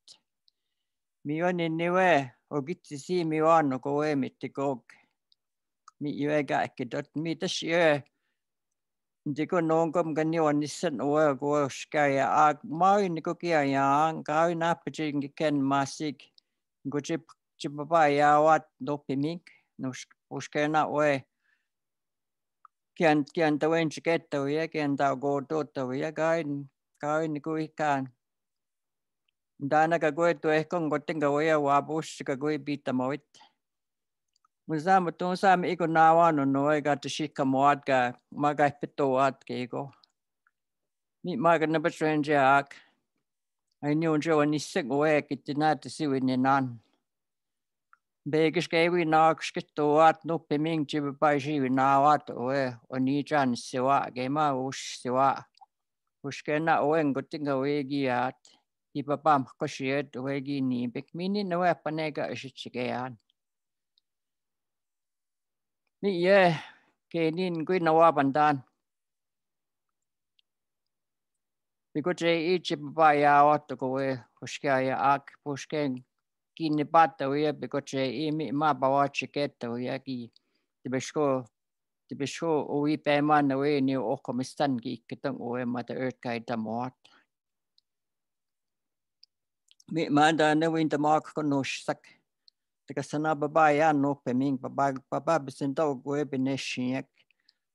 Me on in the way. O get to see me on or go away me to go. Me you egg I could not meet this year. They go no gum gunny on this and away go sky ag mine cookie a young guy in appaging can massic. Go chip chipabaya what no pimink no scan that way. Can't can't the winch get the way again thou go to the way again. Guy in the go can. Dana Gagoe to Ekon gotting away a wabush Gagoe beat them out. Muzam Tonsam Ego Nawa no Noe got to Shikamoatka, Magai Pitoat Gago. Meet Margaret number strange yak. I knew Joe and his sick wake it did not to see with Ninan. Begish gave we knock skitoat no piming jib by she with Nawat or Onijan Siwa, Gama Ush Siwa. Ushkena Owen gotting away giat. Papa Coshier, the Wagini, big meaning no apanega, Shichigan. Me, yeah, gain in good no up and done. Because each by hour to go away, Pushkaya ark, Pushkin, Guinea bat away, because I meet my bawachi get the Yagi, the Bishko, the Bishko, or we pay man away near Okomistan geek, don't away, Mother Earth guide them what. Me manda no winter mark conosh sack. The Casana Babaya no peming, Babag, Bababis and dog web in a shinyak.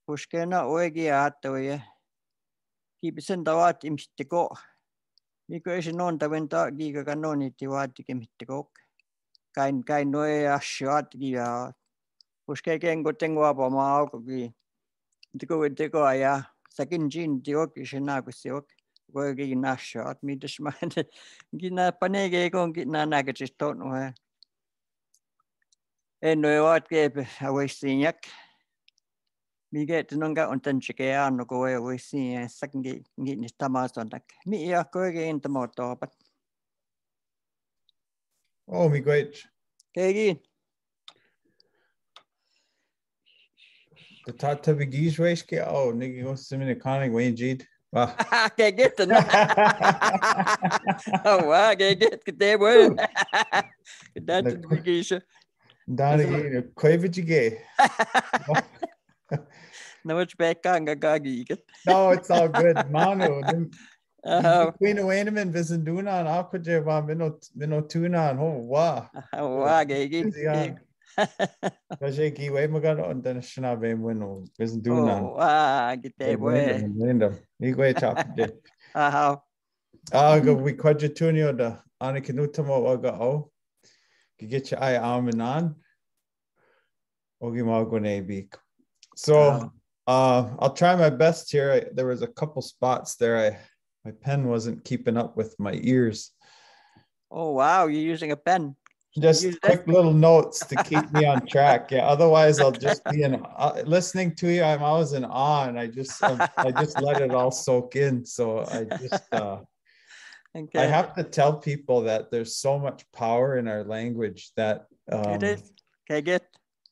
Pushkena oegi at the way. Keep it sent out him to go. Migration on the winter giga canoni to what to him to go. Kind kind no a shot giga. Pushke can go tango up on my alcogi. To go with the goya. Second gin, the okishanagusiok. We're getting a shot, me this man. Gina Panege gon' get none nugget, don't know her. And no what gave away seeing yak. Me get to Nunga on Tanchika no go away seeing a second gate getting his tamas on that. Me ya go again the motor, but oh, me great. Kagin. The Tata Vigis race get oh, nigga goes to me conic way jeed. Wow. I can't get the oh, wow, I can't get the damn word. That's the big issue. Donnie, Quavage. No, it's back on Gagagi. No, it's all good. Manu, Queen of Wayneman, Visinduna, and Aquajava, Minotuna, and oh, wow. Oh, wow, Gagagi. Rajaki, Waymagan, and then Anishinaabemowin, Visinduna. Oh, wow, get that word. Igwe chap did. Aha. Ah, go we quadritunio da anikinutamo oga o. Get your eye arm and on. Ogimago beak. So, uh, I'll try my best here. I, there was a couple spots there. I my pen wasn't keeping up with my ears. Oh wow, you're using a pen. Just quick little notes to keep me on track. Yeah, otherwise I'll just be in uh, listening to you. I'm always in awe, and I just um, I just let it all soak in. So I just uh, okay. I have to tell people that there's so much power in our language that um, it is. Okay, good.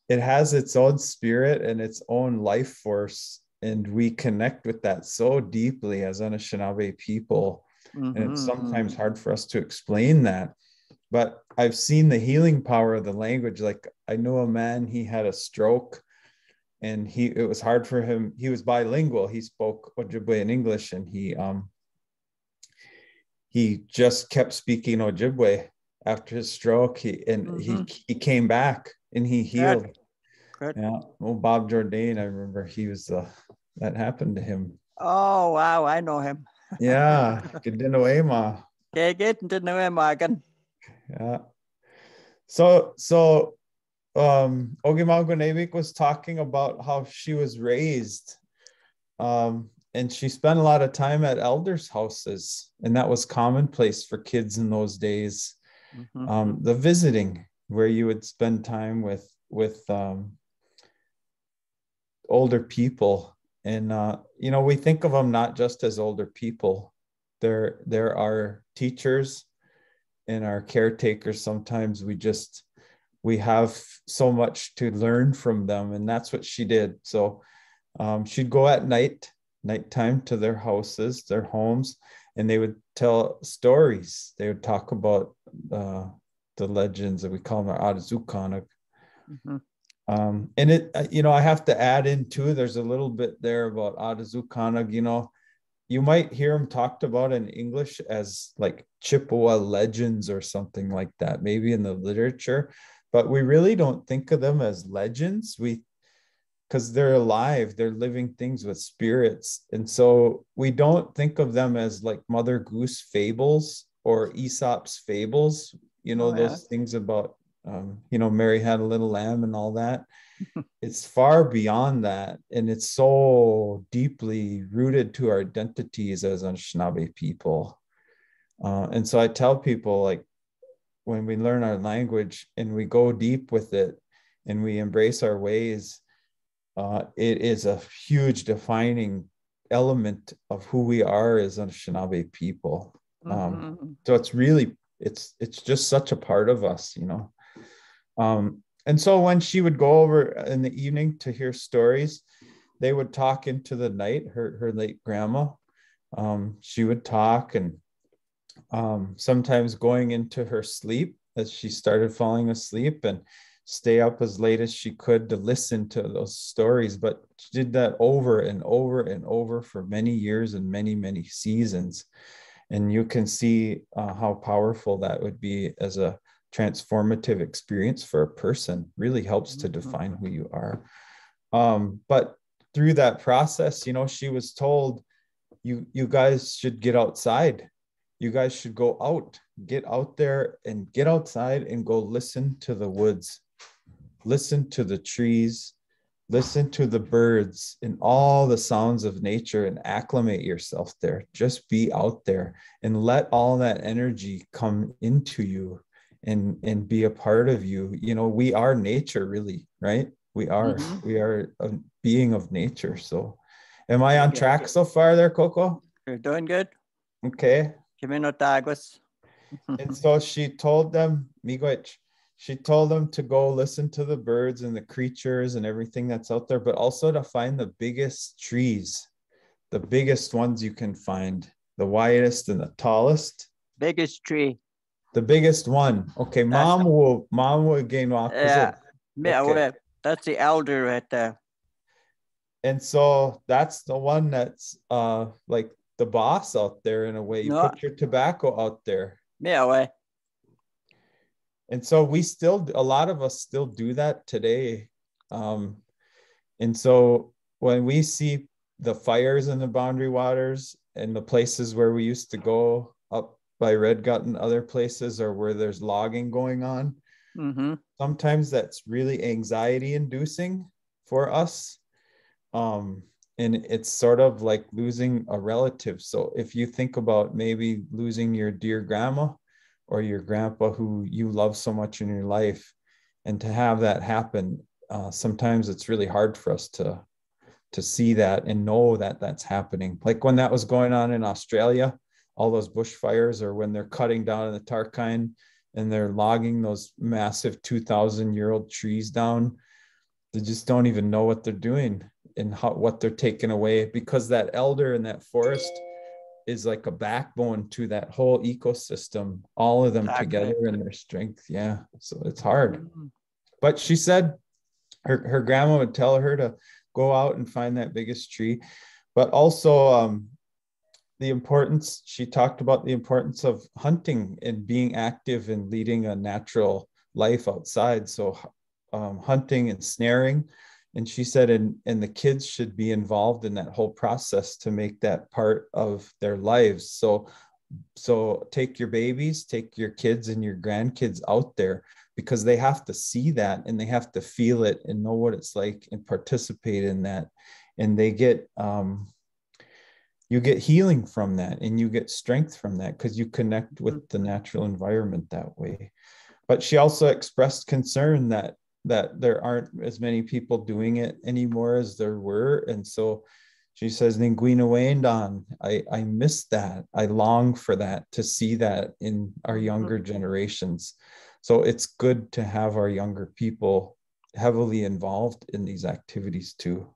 It has its own spirit and its own life force, and we connect with that so deeply as Anishinaabe people, mm-hmm. and it's sometimes hard for us to explain that. But I've seen the healing power of the language. Like I know a man, he had a stroke and he, it was hard for him. He was bilingual. He spoke Ojibwe and English, and he, um, he just kept speaking Ojibwe after his stroke, he and mm-hmm. he he came back and he healed. Good. Good. Yeah. Oh, Bob Jourdain, I remember he was the uh, that happened to him. Oh wow, I know him. Yeah, Gidinawema. Yeah, Gidinawema again. Yeah. So so um Ogimagunabik was talking about how she was raised. Um And she spent a lot of time at elders' houses, and that was commonplace for kids in those days. Mm-hmm. Um, the visiting, where you would spend time with with um, older people, and uh, you know, we think of them not just as older people. There, there are teachers and our caretakers. Sometimes we just we have so much to learn from them, and that's what she did. So um, she'd go at night. nighttime to their houses, their homes, and they would tell stories. They would talk about uh, the legends that we call them, Aadizookaanag. Mm-hmm. Um, and it, you know, I have to add in too, there's a little bit there about Aadizookaanag. You know, you might hear them talked about in English as like Chippewa legends or something like that, maybe in the literature, but we really don't think of them as legends. We because they're alive, they're living things with spirits. And so we don't think of them as like Mother Goose fables or Aesop's fables, you know, oh, yeah. those things about, um, you know, Mary Had a Little Lamb and all that. It's far beyond that. And it's so deeply rooted to our identities as Anishinaabe people. Uh, and so I tell people, like, when we learn our language and we go deep with it and we embrace our ways, Uh, it is a huge defining element of who we are as Anishinaabe people. Um, mm-hmm. So it's really, it's it's just such a part of us, you know. Um, and so when she would go over in the evening to hear stories, they would talk into the night, her, her late grandma. Um, she would talk and um, sometimes going into her sleep as she started falling asleep, and stay up as late as she could to listen to those stories. But she did that over and over and over for many years and many, many seasons. And you can see uh, how powerful that would be as a transformative experience for a person. Really helps to define who you are. Um, but through that process, you know, she was told, you, you guys should get outside. You guys should go out, get out there and get outside and go listen to the woods. Listen to the trees, listen to the birds and all the sounds of nature, and acclimate yourself there. Just be out there and let all that energy come into you and, and be a part of you. You know, we are nature, really, right? We are, mm-hmm. we are a being of nature. So am I on track so far there, Coco? You're doing good. Okay. And so she told them, Miigwech, she told them to go listen to the birds and the creatures and everything that's out there, but also to find the biggest trees, the biggest ones you can find, the widest and the tallest. Biggest tree. The biggest one. Okay, mom will, mom will gain off. Yeah, okay. That's the elder right there. And so that's the one that's uh, like the boss out there in a way. You no. put your tobacco out there. Yeah, way. And so we still, a lot of us still do that today. Um, and so when we see the fires in the Boundary Waters and the places where we used to go up by Red Gut and other places, or where there's logging going on, mm-hmm. sometimes that's really anxiety inducing for us. Um, And it's sort of like losing a relative. So if you think about maybe losing your dear grandma or your grandpa who you love so much in your life, and to have that happen, uh, sometimes it's really hard for us to, to see that and know that that's happening. Like when that was going on in Australia, all those bushfires, or when they're cutting down in the Tarkine and they're logging those massive two thousand year old trees down, they just don't even know what they're doing and how, what they're taking away, because that elder in that forest is like a backbone to that whole ecosystem, all of them exactly. together and their strength. Yeah. So it's hard. But she said her, her grandma would tell her to go out and find that biggest tree. But also um, the importance, she talked about the importance of hunting and being active and leading a natural life outside. So um, hunting and snaring. And she said, and, and the kids should be involved in that whole process to make that part of their lives. So, so take your babies, take your kids and your grandkids out there, because they have to see that and they have to feel it and know what it's like and participate in that. And they get, um, you get healing from that and you get strength from that because you connect with the natural environment that way. But she also expressed concern that that there aren't as many people doing it anymore as there were. And so she says, Ngwinawendan, I, I miss that. I long for that, to see that in our younger mm-hmm. generations. So it's good to have our younger people heavily involved in these activities too.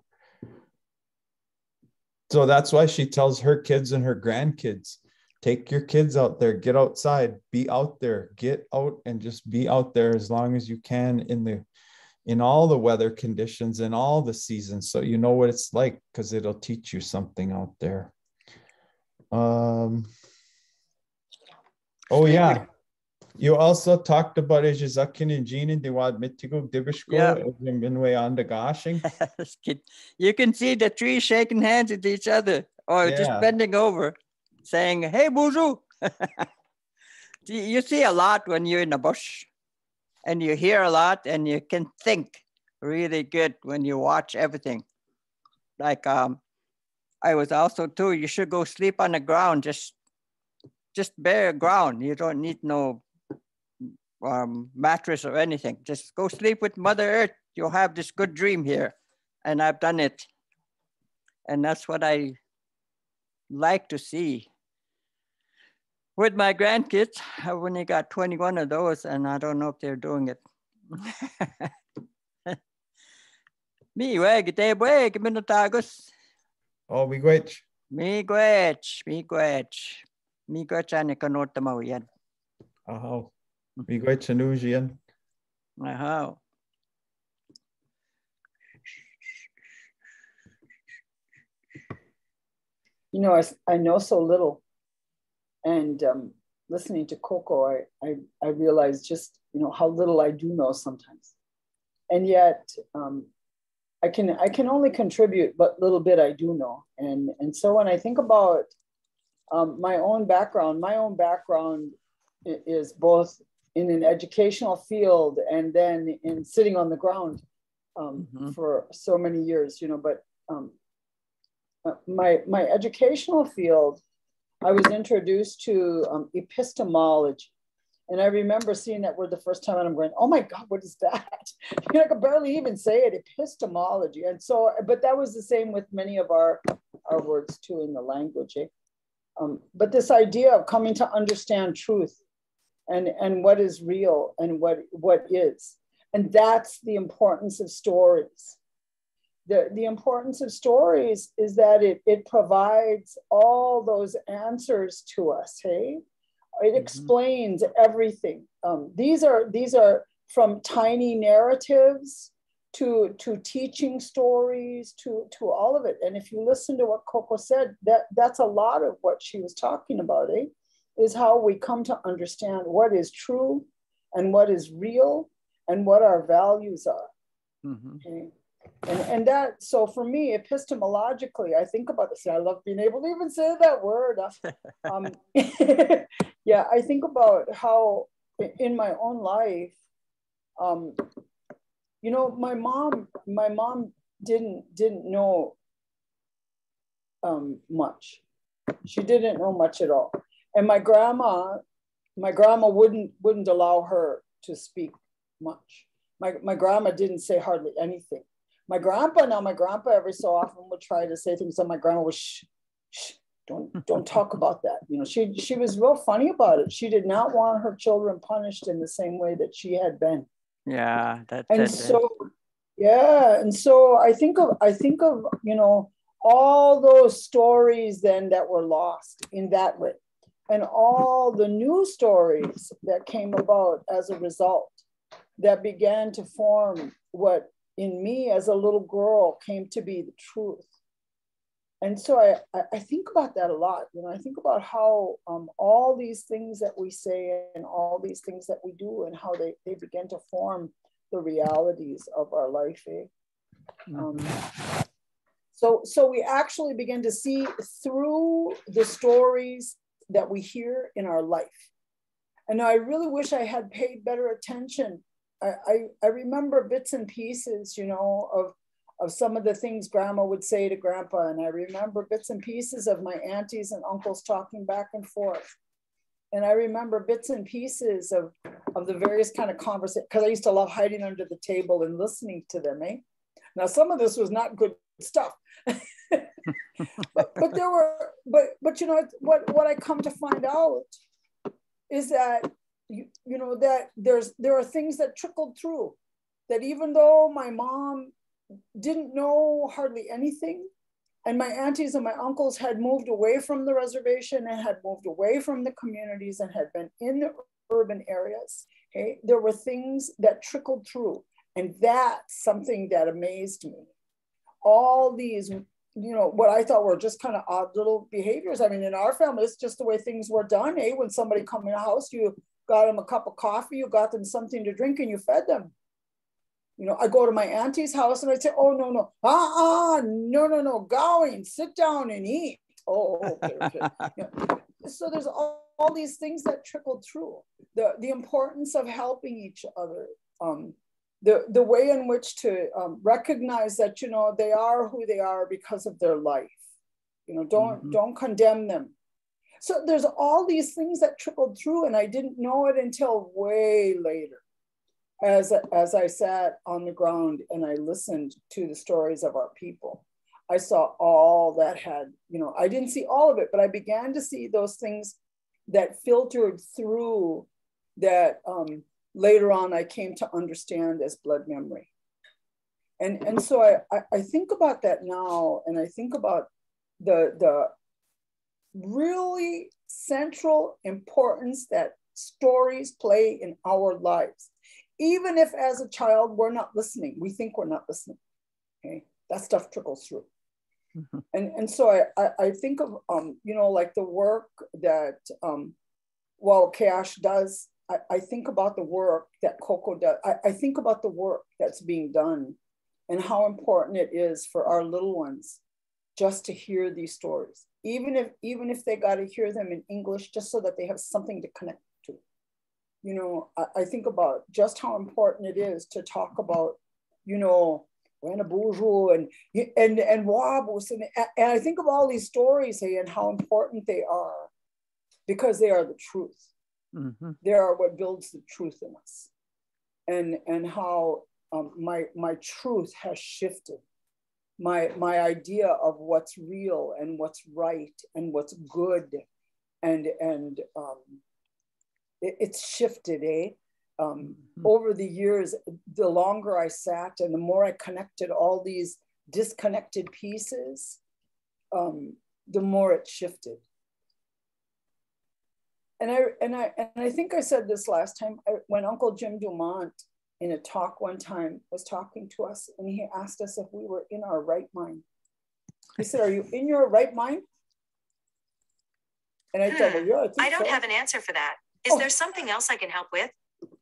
So that's why she tells her kids and her grandkids, take your kids out there, get outside, be out there, get out and just be out there as long as you can in the, in all the weather conditions and all the seasons. So you know what it's like, because it'll teach you something out there. Um, oh yeah. You also talked about Aadizookaanag. You can see the trees shaking hands with each other or yeah. just bending over, saying, hey, bonjour. You see a lot when you're in the bush, and you hear a lot, and you can think really good when you watch everything. Like um, I was also too, you should go sleep on the ground, just just bare ground. You don't need no um, mattress or anything. Just go sleep with Mother Earth. You'll have this good dream here. And I've done it. And that's what I like to see. With my grandkids, I've only got twenty-one of those, and I don't know if they're doing it. Me wegitebweg minotagus. Oh, me gwech. Me gwech, me gwech. Me gwech anikanotamawien. Aho. Me gwech anujian. Aho. You know, I, I know so little, and um, listening to Coco, I, I, I realized just, you know, how little I do know sometimes. And yet um, I can I can only contribute what little bit I do know. And, and so when I think about um, my own background, my own background is both in an educational field and then in sitting on the ground um, mm-hmm. for so many years, you know, but um, Uh, my, my educational field, I was introduced to um, epistemology. And I remember seeing that word the first time and I'm going, oh my God, what is that? You know, I could barely even say it, epistemology. And so, but that was the same with many of our, our words too in the language. Eh? Um, but this idea of coming to understand truth and, and what is real and what, what is. And that's the importance of stories. The, the importance of stories is that it, it provides all those answers to us, hey? It mm-hmm. explains everything. Um, these are these are from tiny narratives to, to teaching stories, to, to all of it. And if you listen to what Coco said, that, that's a lot of what she was talking about, eh? Is how we come to understand what is true and what is real and what our values are, mm-hmm. okay? And, and that, so for me, epistemologically, I think about this. I love being able to even say that word. Um, yeah, I think about how in my own life, um, you know, my mom, my mom didn't, didn't know um, much. She didn't know much at all. And my grandma, my grandma wouldn't, wouldn't allow her to speak much. My, my grandma didn't say hardly anything. My grandpa, now my grandpa every so often would try to say things, and my grandma was, shh, shh, don't, don't talk about that. You know, she, she was real funny about it. She did not want her children punished in the same way that she had been. Yeah. That, and that, so, that. yeah. And so I think of, I think of, you know, all those stories then that were lost in that way, and all the new stories that came about as a result that began to form what in me as a little girl came to be the truth. And so I, I think about that a lot. You know, I think about how um, all these things that we say and all these things that we do and how they, they begin to form the realities of our life. Eh? Um, so, so we actually begin to see through the stories that we hear in our life. And I really wish I had paid better attention. I, I, I remember bits and pieces, you know, of of some of the things grandma would say to grandpa. And I remember bits and pieces of my aunties and uncles talking back and forth. And I remember bits and pieces of, of the various kind of conversations, because I used to love hiding under the table and listening to them, eh? Now, some of this was not good stuff, but, but there were, but, but you know, what, what I come to find out is that, you, you know, that there's, there are things that trickled through, that even though my mom didn't know hardly anything, and my aunties and my uncles had moved away from the reservation and had moved away from the communities and had been in the urban areas, okay, there were things that trickled through. And that's something that amazed me. All these, you know, what I thought were just kind of odd little behaviors. I mean, in our family, it's just the way things were done, eh? When somebody come in the house, you got them a cup of coffee, you got them something to drink, and you fed them. You know, I go to my auntie's house and I say, oh, no, no, ah, uh-uh, no, no, no, going, sit down and eat. Oh, okay, okay. You know, so there's all, all these things that trickled through. The, the importance of helping each other, um, the, the way in which to um, recognize that, you know, they are who they are because of their life. You know, don't, mm-hmm. don't condemn them. So there's all these things that trickled through, and I didn't know it until way later. As, as I sat on the ground and I listened to the stories of our people, I saw all that had, you know, I didn't see all of it, but I began to see those things that filtered through that um, later on I came to understand as blood memory. And, and so I, I, I think about that now, and I think about the, the really central importance that stories play in our lives. Even if as a child, we're not listening, we think we're not listening, okay? That stuff trickles through. Mm-hmm. And, and so I, I, I think of, um, you know, like the work that um, Waawaakeyaash does, I, I think about the work that Coco does, I, I think about the work that's being done and how important it is for our little ones just to hear these stories, even if, even if they got to hear them in English, just so that they have something to connect. You know, I, I think about just how important it is to talk about, you know, Wanabuju and and and Wabus, and, and I think of all these stories, hey, and how important they are, because they are the truth. Mm-hmm. They are what builds the truth in us, and and how um, my my truth has shifted, my my idea of what's real and what's right and what's good, and and. Um, It's shifted, eh? Um, mm-hmm. Over the years, the longer I sat and the more I connected all these disconnected pieces, um, the more it shifted. And I and I and I think I said this last time I, when Uncle Jim Dumont, in a talk one time, was talking to us, and he asked us if we were in our right mind. He said, "Are you in your right mind?" And I hmm. thought, "Well, yeah, I think I don't so. have an answer for that." Is oh. there something else I can help with?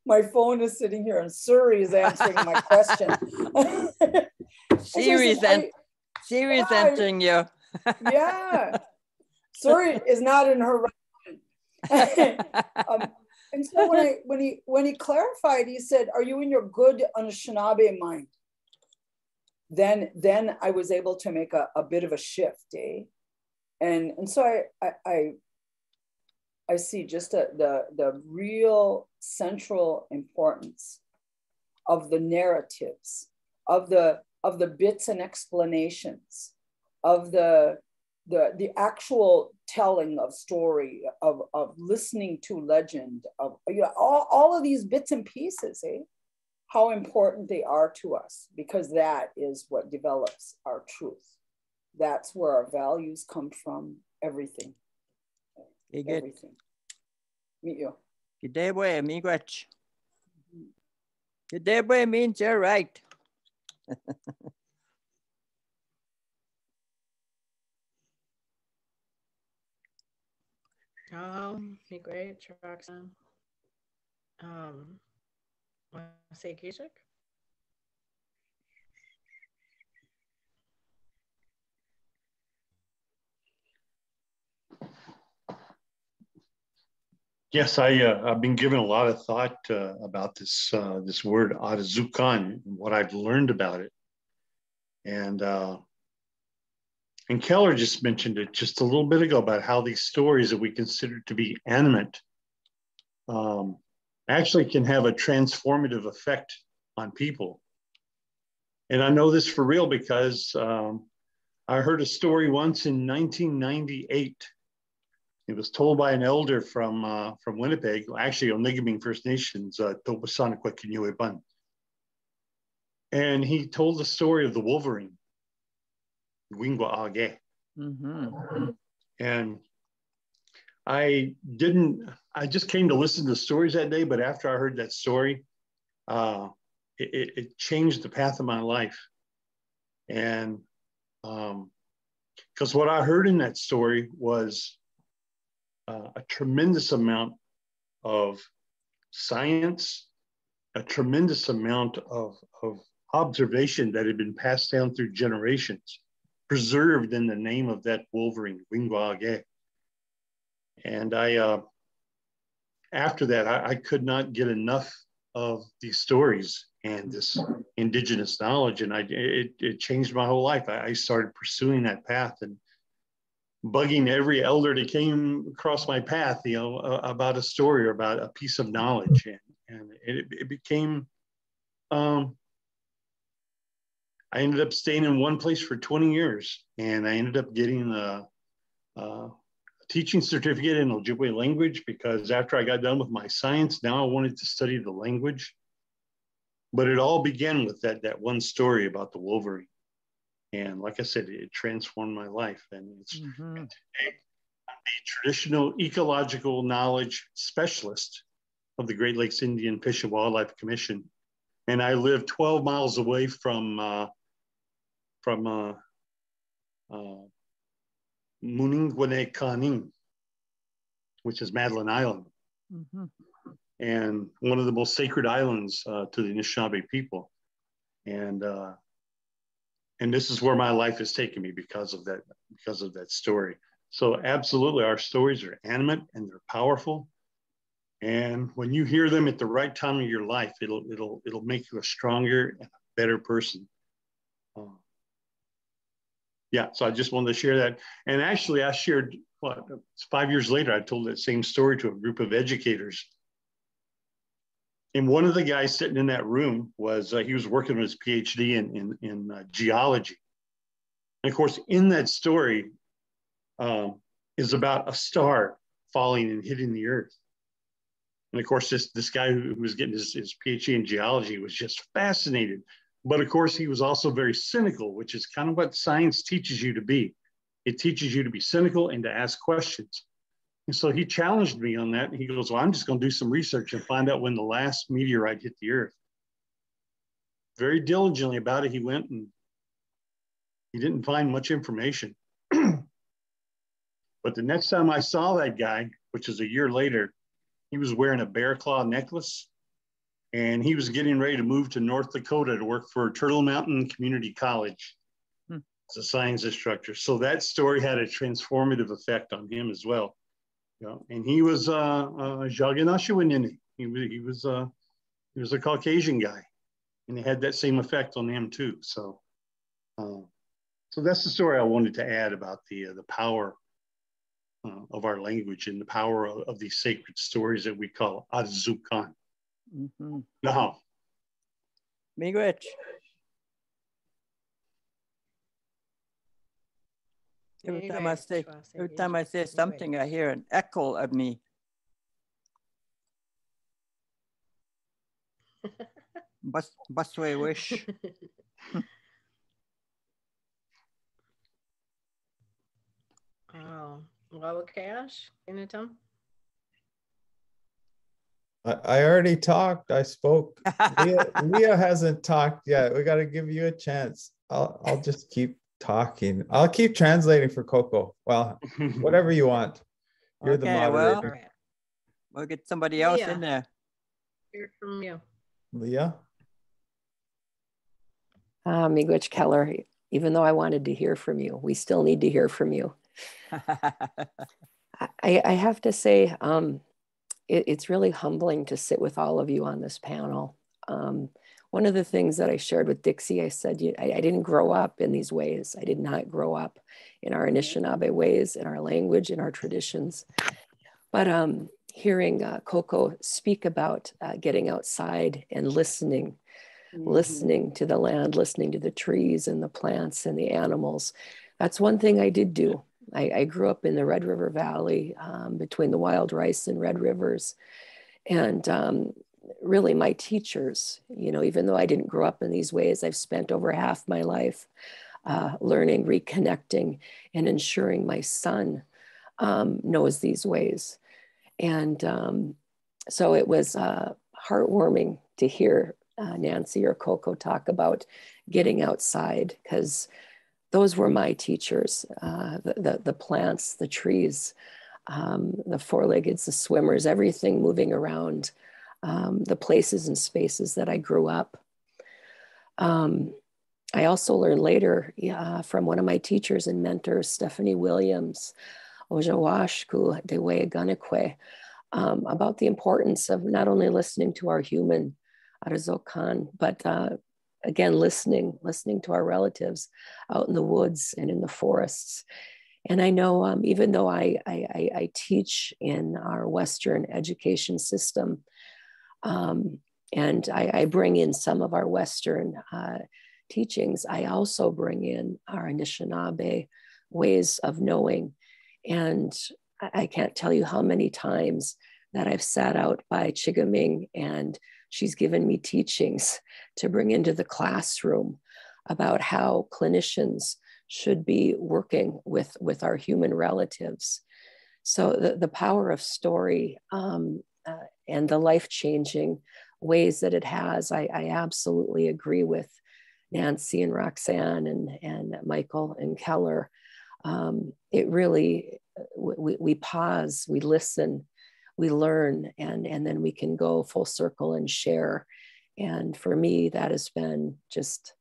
My phone is sitting here and Suri is answering my question. she resent, she resenting you. Yeah. Suri is not in her right. um, and so when, I, when, he, when he clarified, he said, are you in your good Anishinaabe mind? Then, then I was able to make a, a bit of a shift, eh? And, and so I, I, I I see just a, the, the real central importance of the narratives, of the, of the bits and explanations, of the, the, the actual telling of story, of, of listening to legend, of you know, all, all of these bits and pieces, eh? How important they are to us, because that is what develops our truth. That's where our values come from, everything. Everything. Meet you. Gidebwe, miigwech. Gidebwe means you're right. think, right? Roxanne. Um, Waasegiizik. Yes, I, uh, I've been given a lot of thought uh, about this uh, this word Aadizookaanag and what I've learned about it, and uh, and Keller just mentioned it just a little bit ago about how these stories that we consider to be animate um, actually can have a transformative effect on people. And I know this for real because um, I heard a story once in nineteen ninety-eight. It was told by an elder from uh, from Winnipeg, actually Oniggaming First Nations, Tobasanakwekiniwebun. Uh, and he told the story of the wolverine, Gwingwaage. Mm-hmm. And I didn't, I just came to listen to stories that day, but after I heard that story, uh, it, it changed the path of my life. And because um, what I heard in that story was Uh, a tremendous amount of science, a tremendous amount of, of observation that had been passed down through generations, preserved in the name of that wolverine, Gwingwaage. And I, uh, after that, I, I could not get enough of these stories and this indigenous knowledge, and I, it, it changed my whole life. I, I started pursuing that path and bugging every elder that came across my path, you know, uh, about a story or about a piece of knowledge. And, and it, it became, um, I ended up staying in one place for twenty years, and I ended up getting a, a teaching certificate in Ojibwe language, because after I got done with my science, now I wanted to study the language. But it all began with that, that one story about the wolverine. And like I said, it transformed my life. And it's mm-hmm. and today, I'm the traditional ecological knowledge specialist of the Great Lakes Indian Fish and Wildlife Commission. And I live twelve miles away from uh, from uh, uh, Muningwanekaning, which is Madeline Island. Mm-hmm. And one of the most sacred islands uh, to the Anishinaabe people. And uh, And this is where my life has taken me because of that, because of that story. So absolutely, our stories are animate and they're powerful. And when you hear them at the right time of your life, it'll it'll it'll make you a stronger and a better person. Uh, yeah. So I just wanted to share that. And actually, I shared what five years later. I told that same story to a group of educators. And one of the guys sitting in that room was, uh, he was working on his PhD in, in, in uh, geology. And of course, in that story um, is about a star falling and hitting the earth. And of course, this, this guy who was getting his, his PhD in geology was just fascinated. But of course, he was also very cynical, which is kind of what science teaches you to be. It teaches you to be cynical and to ask questions. And so he challenged me on that. And he goes, well, I'm just going to do some research and find out when the last meteorite hit the earth. Very diligently about it, he went, and he didn't find much information. But the next time I saw that guy, which is a year later, he was wearing a bear claw necklace. And he was getting ready to move to North Dakota to work for Turtle Mountain Community College hmm. as a science instructor. So that story had a transformative effect on him as well. Yeah, and he was uh, uh, Jaganashiwanini. He was he was uh, he was a Caucasian guy, and it had that same effect on him too. So, uh, so that's the story I wanted to add about the uh, the power uh, of our language and the power of, of these sacred stories that we call Aadizookaanag. Mm-hmm. Now, miigwech. Every time I say, every time I say something, I hear an echo of me. Bas, Baswewe wish. Oh, Waawaakeyaash, Inatam. I already talked. I spoke. Leah, Leah hasn't talked yet. We got to give you a chance. I'll, I'll just keep talking. I'll keep translating for Coco. Well, whatever you want. You're okay, the moderator. Well, We'll get somebody else Leah. in there. Hear from you. Leah? Uh, Miigwech Keller, even though I wanted to hear from you, we still need to hear from you. I, I have to say, um, it, it's really humbling to sit with all of you on this panel. Um, one of the things that I shared with Dixie, I said, you, I, I didn't grow up in these ways. I did not grow up in our Anishinaabe ways, in our language, in our traditions. But um, hearing uh, Coco speak about uh, getting outside and listening, mm-hmm. listening to the land, listening to the trees and the plants and the animals, that's one thing I did do. I, I grew up in the Red River Valley um, between the Wild Rice and Red Rivers. And um, really my teachers, you know, even though I didn't grow up in these ways, I've spent over half my life uh, learning, reconnecting, and ensuring my son um, knows these ways. And um, so it was uh, heartwarming to hear uh, Nancy or Coco talk about getting outside, because those were my teachers, uh, the, the, the plants, the trees, um, the four-leggeds, the swimmers, everything moving around, um, the places and spaces that I grew up. Um, I also learned later uh, from one of my teachers and mentors, Stephanie Williams, Ojibwe de Waawaakeyaash, um, about the importance of not only listening to our human, Aadizookaanag, but uh, again, listening, listening to our relatives out in the woods and in the forests. And I know um, even though I, I, I teach in our Western education system, um, and I, I bring in some of our Western uh, teachings, I also bring in our Anishinaabe ways of knowing. And I can't tell you how many times that I've sat out by Chigaming and she's given me teachings to bring into the classroom about how clinicians should be working with, with our human relatives. So the, the power of story um, uh, and the life-changing ways that it has, I, I absolutely agree with Nancy and Roxanne and, and Michael and Keller. Um, it really, we, we pause, we listen, we learn, and, and then we can go full circle and share. And for me, that has been just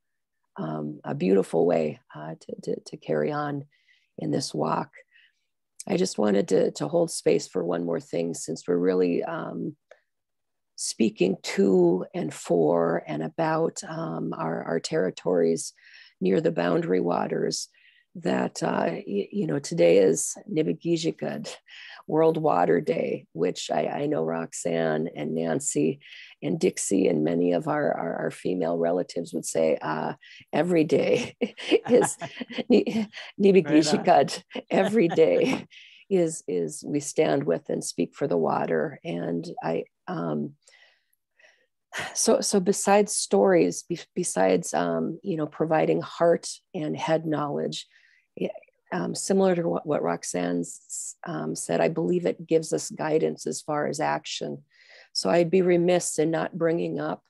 um, a beautiful way uh, to, to, to carry on in this walk. I just wanted to, to hold space for one more thing, since we're really um, speaking to and for and about um, our, our territories near the boundary waters, that, uh, you, you know, today is Nibigizhigad, World Water Day, which I, I know Roxanne and Nancy and Dixie and many of our, our, our female relatives would say, uh, every day is Nibigizhigad, every day is, is we stand with and speak for the water. And I, um, So, so besides stories, besides, um, you know, providing heart and head knowledge, um, similar to what, what Roxanne um, said, I believe it gives us guidance as far as action. So I'd be remiss in not bringing up,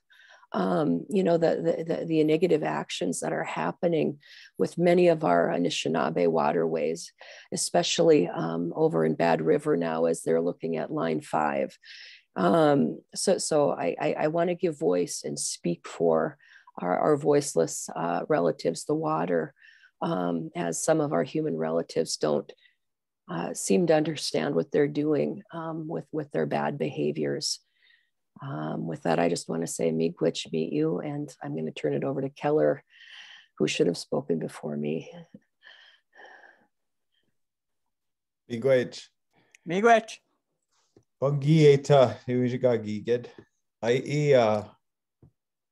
um, you know, the, the, the, the negative actions that are happening with many of our Anishinaabe waterways, especially um, over in Bad River now, as they're looking at line five. Um, so, so I, I, I want to give voice and speak for our, our voiceless uh, relatives, the water, um, as some of our human relatives don't uh, seem to understand what they're doing um, with, with their bad behaviors. Um, with that, I just want to say Miigwech, meet you, and I'm going to turn it over to Keller, who should have spoken before me. Miigwech. Miigwech. I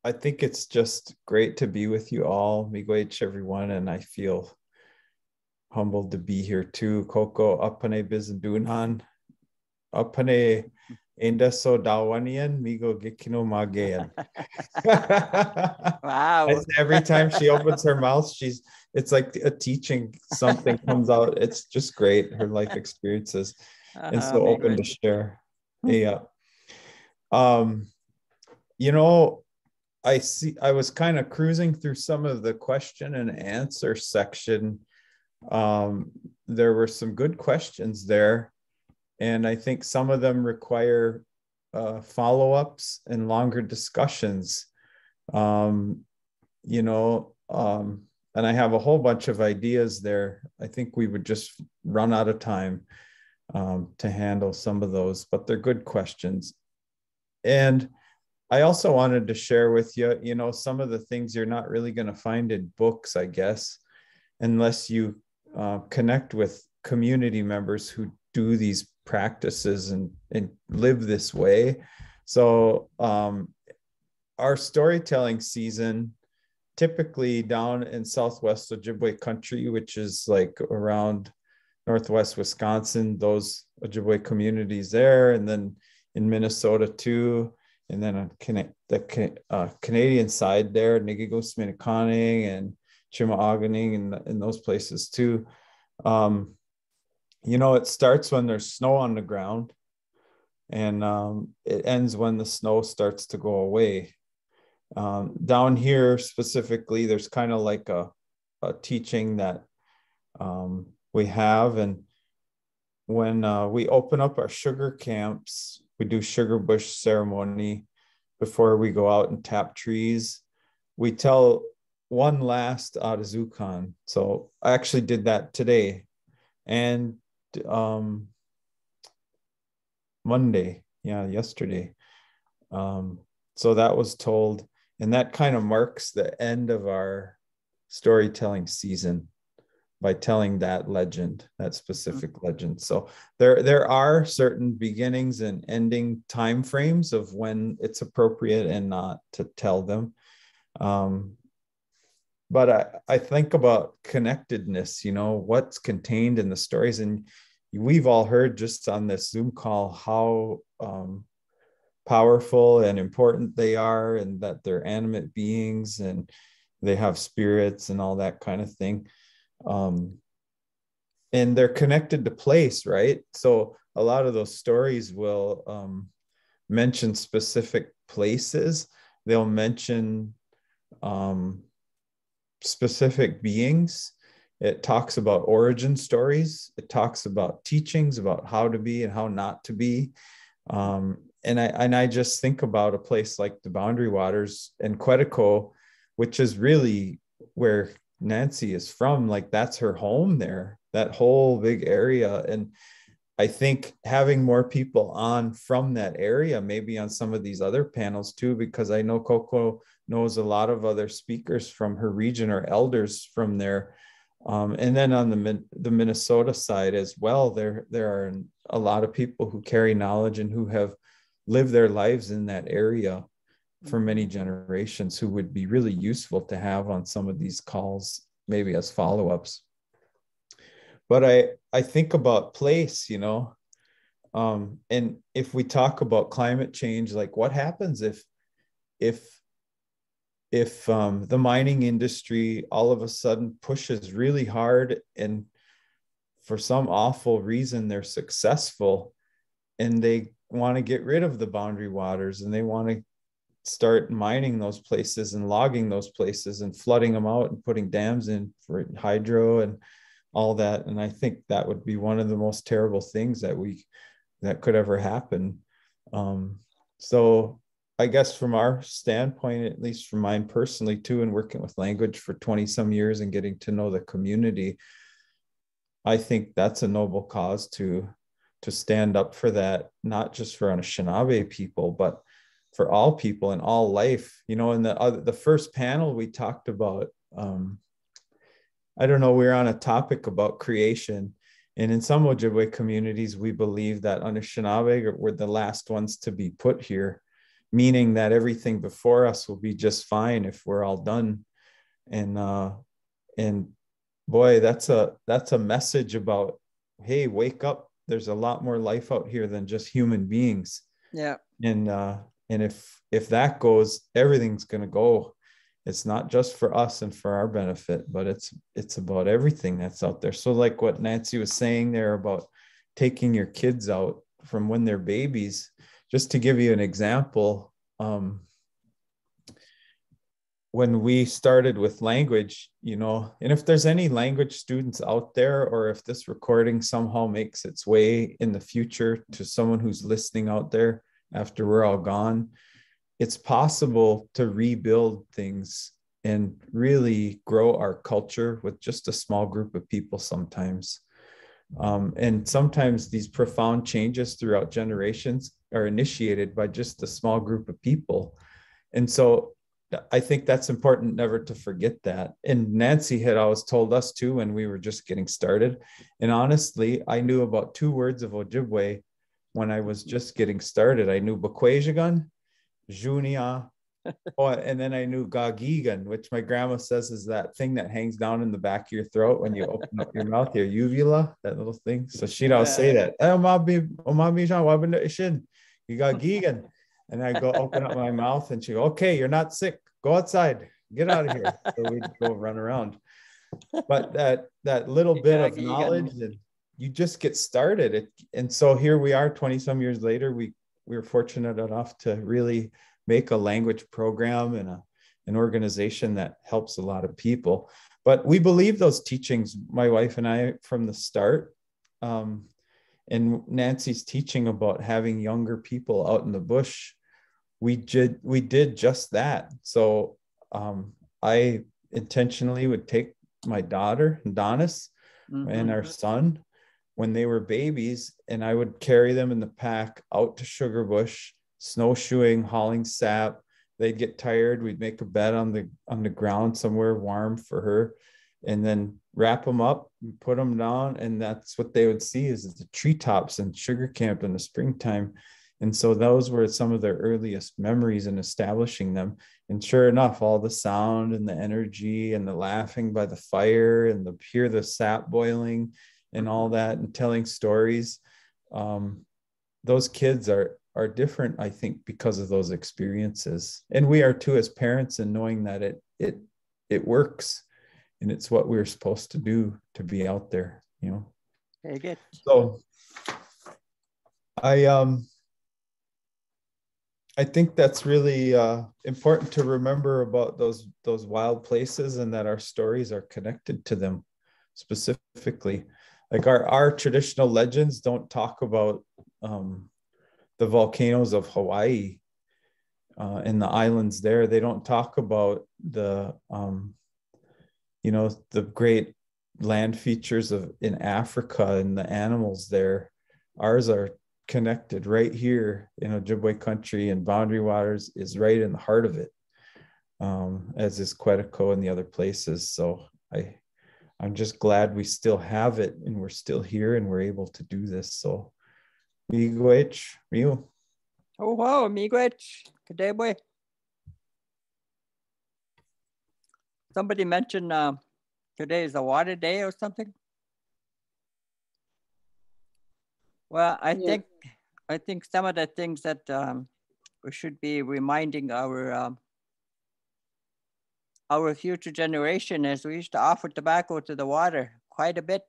I think it's just great to be with you all, Miigwech, everyone, and I feel humbled to be here too. Coco, apane bizindunan, apane endaso dawanian, migo gikino magayan. Wow! Every time she opens her mouth, she's it's like a teaching. Something comes out. It's just great. Her life experiences. Uh-huh, and so open to share. Yeah. Um, you know, I see, I was kind of cruising through some of the question and answer section. Um, there were some good questions there. And I think some of them require uh, follow-ups and longer discussions, um, you know, um, and I have a whole bunch of ideas there. I think we would just run out of time um, to handle some of those, but they're good questions. And I also wanted to share with you, you know, some of the things you're not really going to find in books, I guess, unless you uh, connect with community members who do these practices and, and live this way. So um, our storytelling season, typically down in Southwest Ojibwe country, which is like around Northwest Wisconsin, those Ojibwe communities there, and then in Minnesota too, and then on Can the uh, Canadian side there, Nibigizhigad and Chimaagoning, and in those places too. Um, you know, it starts when there's snow on the ground, and um, it ends when the snow starts to go away. Um, down here specifically, there's kind of like a, a teaching that um, we have. And when uh, we open up our sugar camps, we do sugar bush ceremony before we go out and tap trees. We tell one last Aadizookaan. So I actually did that today and um, Monday, yeah, yesterday. Um, so that was told, and that kind of marks the end of our storytelling season by telling that legend, that specific legend. So there, there are certain beginnings and ending timeframes of when it's appropriate and not to tell them. Um, but I, I think about connectedness, you know, what's contained in the stories. And we've all heard just on this Zoom call how um, powerful and important they are, and that they're animate beings and they have spirits and all that kind of thing. Um, and they're connected to place, right? So a lot of those stories will um, mention specific places. They'll mention um, specific beings. It talks about origin stories. It talks about teachings about how to be and how not to be. Um, and I and I just think about a place like the Boundary Waters and Quetico, which is really where Nancy is from. Like, that's her home there, that whole big area. And I think having more people on from that area, maybe on some of these other panels too, because I know Coco knows a lot of other speakers from her region or elders from there. Um, and then on the, the Minnesota side as well, there, there are a lot of people who carry knowledge and who have lived their lives in that area for many generations, who would be really useful to have on some of these calls, maybe as follow-ups. But I, I think about place, you know, um, and if we talk about climate change, like what happens if, if, if um, the mining industry all of a sudden pushes really hard, and for some awful reason, they're successful and they want to get rid of the Boundary Waters, and they want to start mining those places and logging those places and flooding them out and putting dams in for hydro and all that. And I think that would be one of the most terrible things that we that could ever happen. Um, so I guess from our standpoint, at least from mine personally too, and working with language for twenty some years and getting to know the community, I think that's a noble cause to to stand up for that, not just for Anishinaabe people, but for all people in all life. You know, in the other, the first panel we talked about, um, I don't know, we were on a topic about creation. And in some Ojibwe communities, we believe that Anishinaabe were the last ones to be put here, meaning that everything before us will be just fine if we're all done. And, uh, and boy, that's a, that's a message about, hey, wake up. There's a lot more life out here than just human beings. Yeah. And, uh, And if if that goes, everything's going to go. It's not just for us and for our benefit, but it's it's about everything that's out there. So like what Nancy was saying there about taking your kids out from when they're babies, just to give you an example, um, when we started with language, you know, and if there's any language students out there, or if this recording somehow makes its way in the future to someone who's listening out there after we're all gone, it's possible to rebuild things and really grow our culture with just a small group of people sometimes. Um, and sometimes these profound changes throughout generations are initiated by just a small group of people. And so I think that's important never to forget that. And Nancy had always told us too when we were just getting started. And honestly, I knew about two words of Ojibwe when I was just getting started. I knew Bakwejigan, Junia, and then I knew Gagigan, which my grandma says is that thing that hangs down in the back of your throat when you open up your mouth, your uvula, that little thing. So she'd always say that. Gagigan. And I go open up my mouth and she go, okay, you're not sick. Go outside, get out of here. So we'd go run around. But that, that little you bit of knowledge, and you just get started. It, and so here we are twenty some years later, we, we were fortunate enough to really make a language program and a, an organization that helps a lot of people. But we believe those teachings, my wife and I, from the start. Um, and Nancy's teaching about having younger people out in the bush, we did, we did just that. So um, I intentionally would take my daughter, Donis, mm-hmm. and our son when they were babies, and I would carry them in the pack out to sugar bush, snowshoeing, hauling sap. They'd get tired. We'd make a bed on the, on the ground somewhere warm for her, and then wrap them up, put them down. And that's what they would see is the treetops and sugar camp in the springtime. And so those were some of their earliest memories in establishing them. And sure enough, all the sound and the energy and the laughing by the fire and the hear the sap boiling and all that and telling stories. Um, those kids are, are different, I think, because of those experiences. And we are too, as parents, and knowing that it, it, it works. And it's what we're supposed to do to be out there, you know. Very good. So I um I think that's really uh, important to remember about those those wild places, and that our stories are connected to them specifically. Like our our traditional legends don't talk about um, the volcanoes of Hawaii uh, and the islands there. They don't talk about the um, you know, the great land features of in Africa and the animals there. Ours are connected right here in Ojibwe country, and Boundary Waters is right in the heart of it, um, as is Quetico and the other places. So I, I'm just glad we still have it, and we're still here, and we're able to do this. So, miigwech, miu. Oh wow, miigwech, kadebwe. Somebody mentioned uh, today is a water day or something. Well, I yeah. think I think some of the things that um, we should be reminding our uh, our future generation is we used to offer tobacco to the water quite a bit.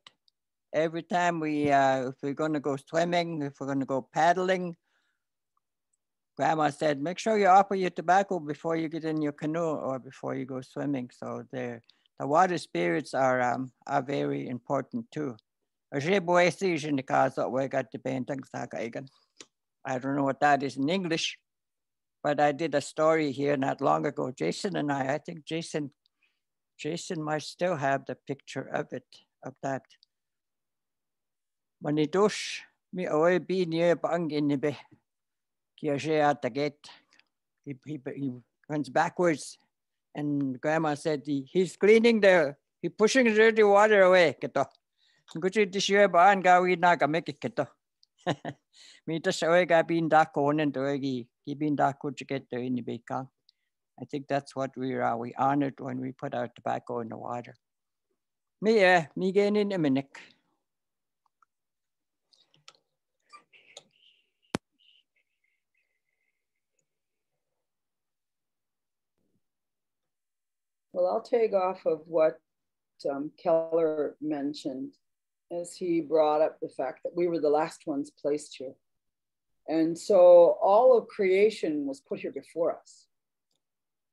Every time we, uh, if we're going to go swimming, if we're going to go paddling, Grandma said, make sure you offer your tobacco before you get in your canoe or before you go swimming. So the water spirits are um, are very important too. I don't know what that is in English, but I did a story here not long ago. Jason and I, I think Jason, Jason might still have the picture of it, of that. Manidosh mi oe bi nye bang inibe. At the gate, he, he, he runs backwards, and Grandma said he, he's cleaning the, he's pushing the dirty water away. I think that's what we are. We honored when we put our tobacco in the water. Me, eh, me gain in a minute. Well, I'll take off of what um, Keller mentioned as he brought up the fact that we were the last ones placed here. And so all of creation was put here before us.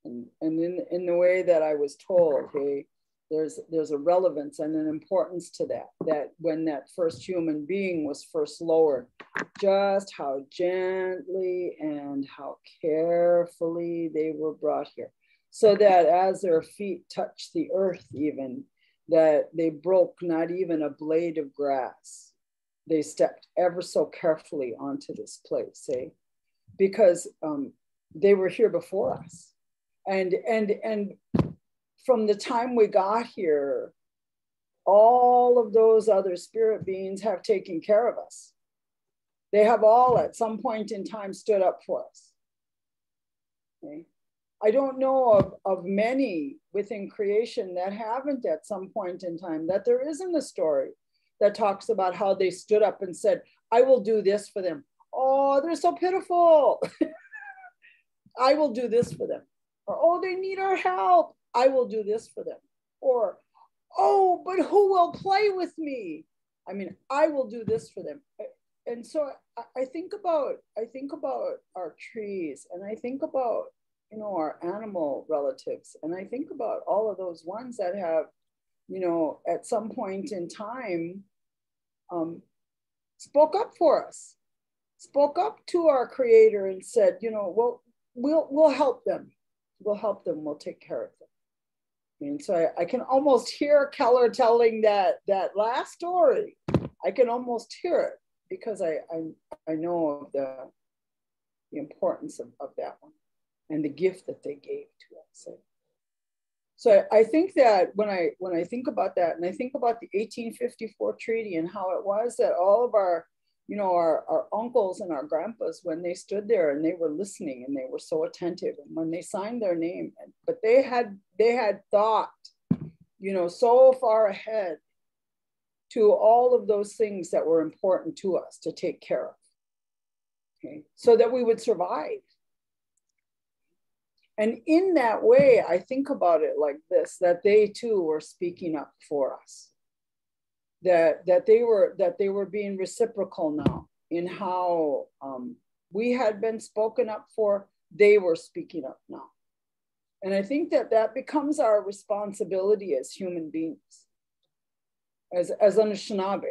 and, and in, in the way that I was told, okay, there's, there's a relevance and an importance to that, that when that first human being was first lowered, just how gently and how carefully they were brought here. So that as their feet touched the earth even, that they broke not even a blade of grass. They stepped ever so carefully onto this place, eh? Because um, they were here before us. And, and, and from the time we got here, all of those other spirit beings have taken care of us. They have all at some point in time stood up for us. Okay? I don't know of, of many within creation that haven't at some point in time, that there isn't a story that talks about how they stood up and said, I will do this for them. Oh, they're so pitiful. I will do this for them. Or, oh, they need our help. I will do this for them. Or, oh, but who will play with me? I mean, I will do this for them. And so I, I think about, I think about our trees, and I think about, you know, our animal relatives. And I think about all of those ones that have, you know, at some point in time, um, spoke up for us, spoke up to our creator and said, you know, well, we'll, we'll help them. We'll help them, we'll take care of them. And so I, I can almost hear Keller telling that, that last story. I can almost hear it because I, I, I know of the, the importance of, of that one, and the gift that they gave to us. So I think that when I, when I think about that, and I think about the eighteen fifty-four treaty and how it was that all of our, you know, our, our uncles and our grandpas, when they stood there and they were listening and they were so attentive, and when they signed their name, but they had, they had thought, you know, so far ahead to all of those things that were important to us to take care of, okay, so that we would survive. And in that way, I think about it like this, that they too were speaking up for us, that, that, they, were, that they were being reciprocal now in how um, we had been spoken up for, they were speaking up now. And I think that that becomes our responsibility as human beings, as, as Anishinaabe.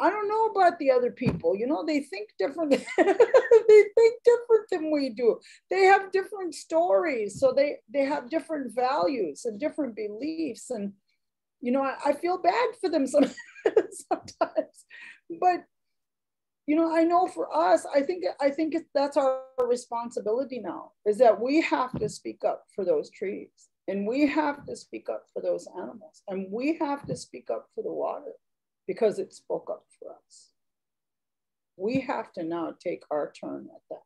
I don't know about the other people, you know, they think different, they think different than we do. They have different stories. So they, they have different values and different beliefs. And, you know, I, I feel bad for them sometimes, sometimes, but, you know, I know for us, I think, I think that's our responsibility now, is that we have to speak up for those trees, and we have to speak up for those animals, and we have to speak up for the water, because it spoke up for us. We have to now take our turn at that.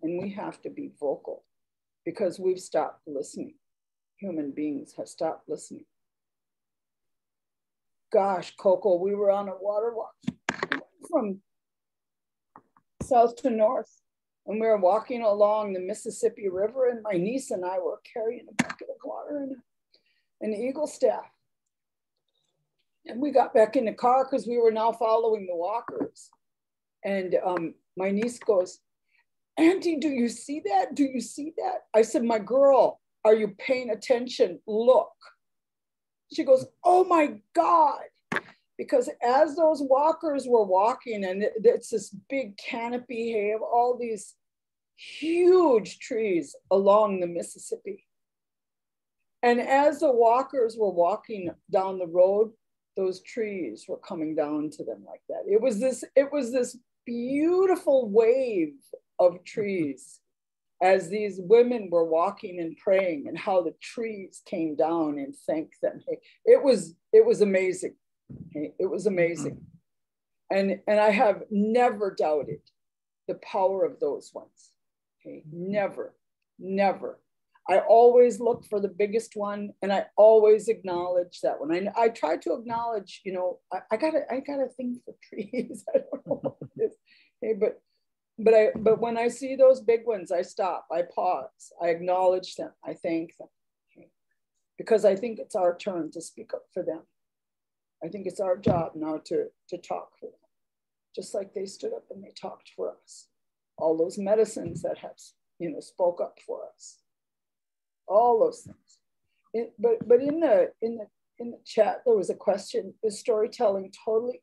And we have to be vocal, because we've stopped listening. Human beings have stopped listening. Gosh, Coco, we were on a water walk from south to north, and we were walking along the Mississippi River, and my niece and I were carrying a bucket of water and an eagle staff. And we got back in the car because we were now following the walkers. And um, my niece goes, Auntie, do you see that? Do you see that? I said, my girl, are you paying attention? Look. She goes, oh my God. Because as those walkers were walking, and it's this big canopy hay of all these huge trees along the Mississippi. And as the walkers were walking down the road, those trees were coming down to them like that. It was this, it was this beautiful wave of trees as these women were walking and praying, and how the trees came down and thanked them. It was, it was amazing. It was amazing. And, and I have never doubted the power of those ones. Okay? Never, never. I always look for the biggest one, and I always acknowledge that one. I, I try to acknowledge, you know, I, I gotta, I gotta think for trees. I don't know what it is. Hey, but, but I, but when I see those big ones, I stop, I pause, I acknowledge them, I thank them, okay? Because I think it's our turn to speak up for them. I think it's our job now to, to talk for them, just like they stood up and they talked for us. All those medicines that have, you know, spoke up for us. all those things. It, but but in the in the in the chat there was a question: is storytelling totally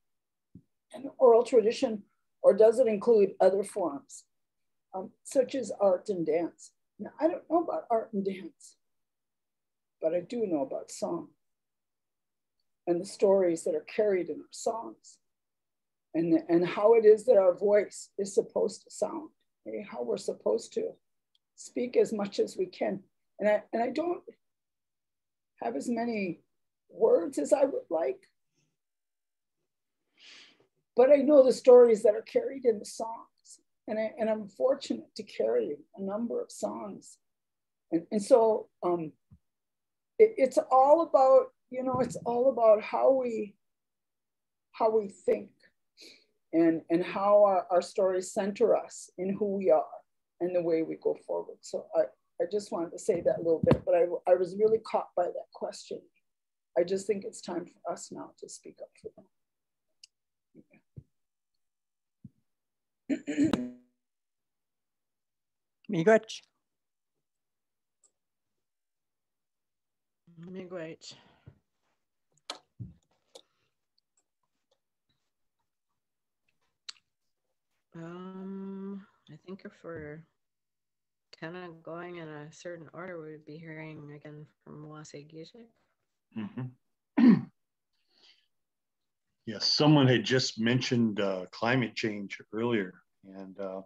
an oral tradition, or does it include other forms, um, such as art and dance? Now, I don't know about art and dance, but I do know about song and the stories that are carried in our songs, and, and how it is that our voice is supposed to sound, okay? How we're supposed to speak as much as we can. And I, and I don't have as many words as I would like, but I know the stories that are carried in the songs, and, I, and I'm fortunate to carry a number of songs. And, and so um, it, it's all about, you know, it's all about how we, how we think and, and how our, our stories center us in who we are and the way we go forward. So I, I just wanted to say that a little bit, but I, I was really caught by that question. I just think it's time for us now to speak up for them. Miigwech. Miigwech. Um, I think if we're kind of going in a certain order, we would be hearing again from Waasegiizik. Mm-hmm. Yes, someone had just mentioned uh, climate change earlier, and uh,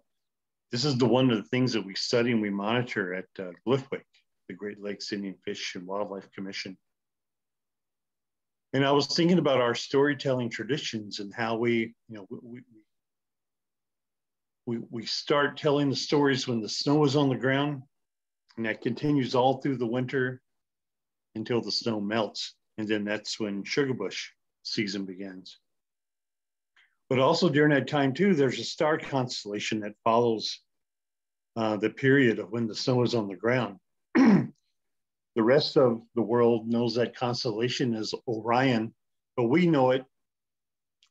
this is the one of the things that we study and we monitor at uh, GLIFWIC, the Great Lakes Indian Fish and Wildlife Commission. And I was thinking about our storytelling traditions and how we, you know, we we, we start telling the stories when the snow is on the ground, and that continues all through the winter until the snow melts, and then that's when sugarbush season begins. But also during that time too, there's a star constellation that follows uh, the period of when the snow is on the ground. The rest of the world knows that constellation as Orion, but we know it,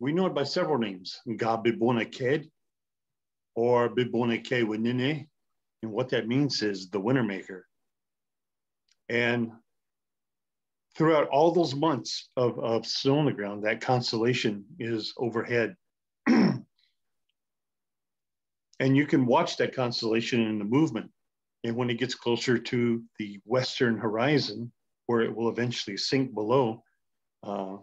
we know it by several names, Gabibonaked or Bibonakewinine, and what that means is the winter maker. And throughout all those months of, of snow on the ground, that constellation is overhead. And you can watch that constellation in the movement. And when it gets closer to the western horizon, where it will eventually sink below, uh,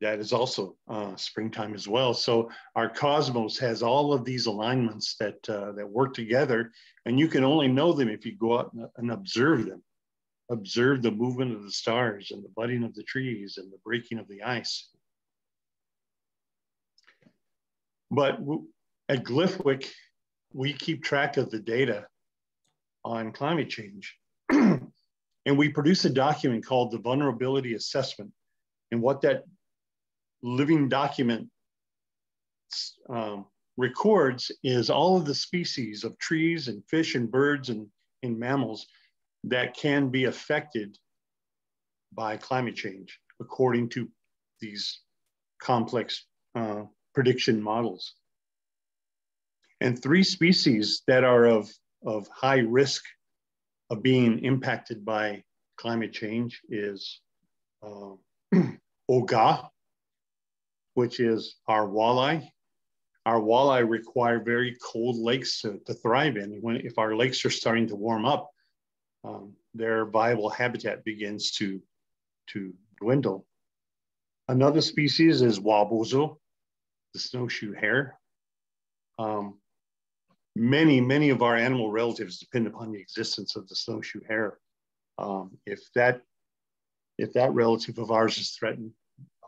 that is also uh, springtime as well. So our cosmos has all of these alignments that, uh, that work together, and you can only know them if you go out and, and observe them. Observe the movement of the stars and the budding of the trees and the breaking of the ice. But at GLIFWIC, we keep track of the data on climate change. And we produce a document called the Vulnerability Assessment. And what that living document um, records is all of the species of trees and fish and birds and, and mammals that can be affected by climate change according to these complex uh, prediction models. And three species that are of, of high risk of being impacted by climate change is uh, Oga, which is our walleye. Our walleye require very cold lakes to, to thrive in. When, if our lakes are starting to warm up, Um, their viable habitat begins to, to dwindle. Another species is Wabozo, the snowshoe hare. Um, many, many of our animal relatives depend upon the existence of the snowshoe hare. Um, if, that, if that relative of ours is threatened,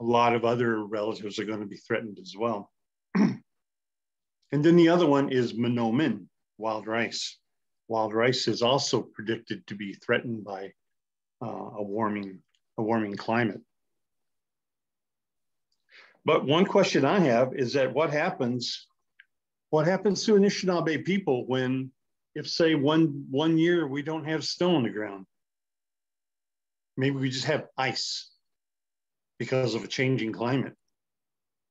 a lot of other relatives are going to be threatened as well. And then the other one is Manoomin, wild rice. Wild rice is also predicted to be threatened by uh, a warming, a warming climate. But one question I have is that what happens, what happens to Anishinaabe people when, if say one, one year we don't have snow on the ground? Maybe we just have ice because of a changing climate.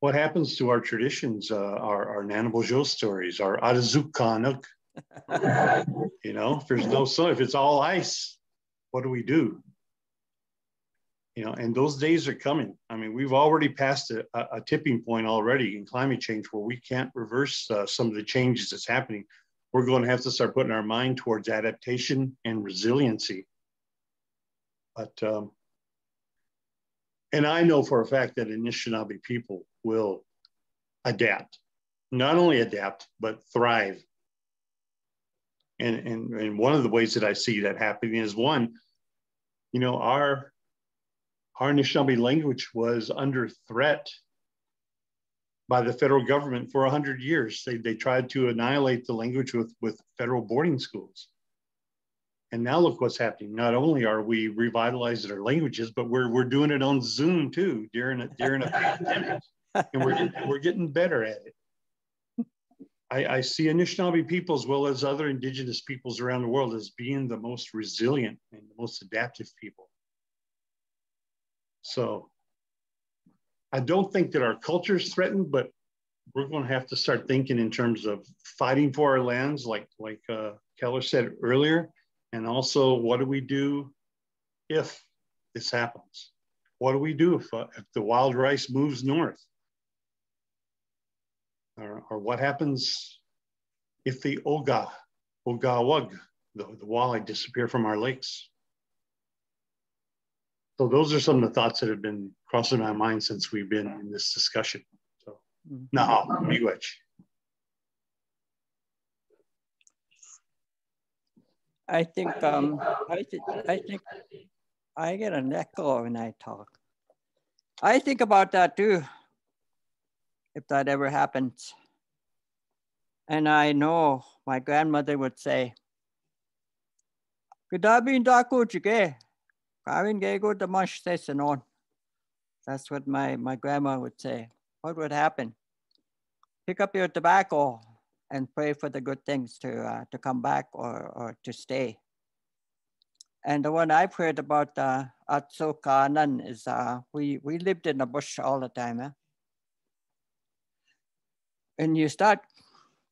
What happens to our traditions, uh, our, our Nenabush stories, our Aadizookaanag? You know, if there's no sun, if it's all ice, what do we do? You know, and those days are coming. I mean, we've already passed a, a tipping point already in climate change where we can't reverse uh, some of the changes that's happening. We're going to have to start putting our mind towards adaptation and resiliency. But, um, and I know for a fact that Anishinaabe people will adapt, not only adapt, but thrive. And, and, and one of the ways that I see that happening is one, you know, our, our Anishinaabe language was under threat by the federal government for a hundred years. They, they tried to annihilate the language with, with federal boarding schools. And now look what's happening. Not only are we revitalizing our languages, but we're, we're doing it on Zoom too during a, during a pandemic. And we're getting, we're getting better at it. I, I see Anishinaabe people as well as other indigenous peoples around the world as being the most resilient and the most adaptive people. So I don't think that our culture is threatened, but we're going to have to start thinking in terms of fighting for our lands, like, like uh, Keller said earlier. And also, what do we do if this happens? What do we do if, uh, if the wild rice moves north? Or, or what happens if the Oga, Ogawag, the, the walleye disappear from our lakes? So those are some of the thoughts that have been crossing my mind since we've been in this discussion. So, now, miigwech. I think um, I, th I think I get an echo when I talk. I think about that too, if that ever happens. And I know my grandmother would say, that's what my, my grandma would say. What would happen? Pick up your tobacco and pray for the good things to uh, to come back or, or to stay. And the one I've heard about uh, Aadizookaanag is uh, we, we lived in the bush all the time. Eh? And you start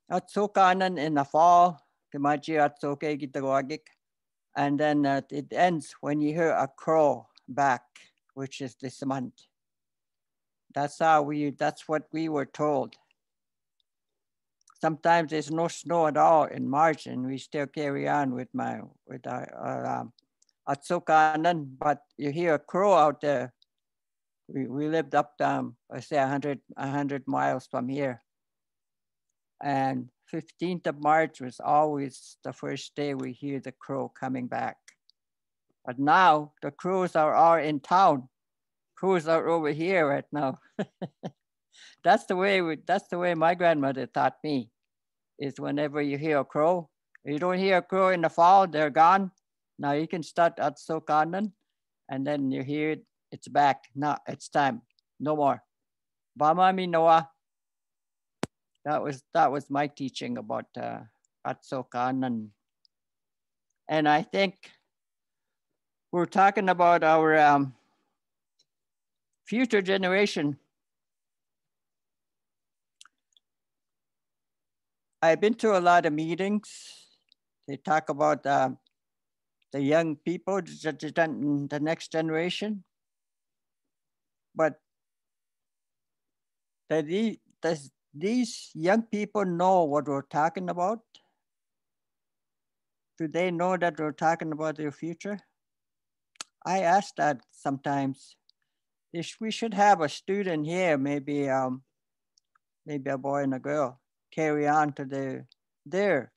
Aadizookaanag in the fall, and then uh, it ends when you hear a crow back, which is this month. That's how we, that's what we were told. Sometimes there's no snow at all in March, and we still carry on with my with our, our um, Aadizookaanag. But you hear a crow out there. We we lived up, um, I say, a hundred miles from here. And fifteenth of March was always the first day we hear the crow coming back. But now the crows are all in town. Crows are over here right now. That's the way we, that's the way my grandmother taught me, is whenever you hear a crow, if you don't hear a crow in the fall, they're gone. Now you can start Aadizookaanag, and then you hear it, it's back. Now it's time, no more. Bamami Noa. That was that was my teaching about uh, Aadizookaanag, and I think we're talking about our um, future generation. I've been to a lot of meetings. They talk about uh, the young people, the next generation. But does these young people know what we're talking about? Do they know that we're talking about their future? I ask that sometimes. We should have a student here, maybe, um, maybe a boy and a girl, carry on to their, their,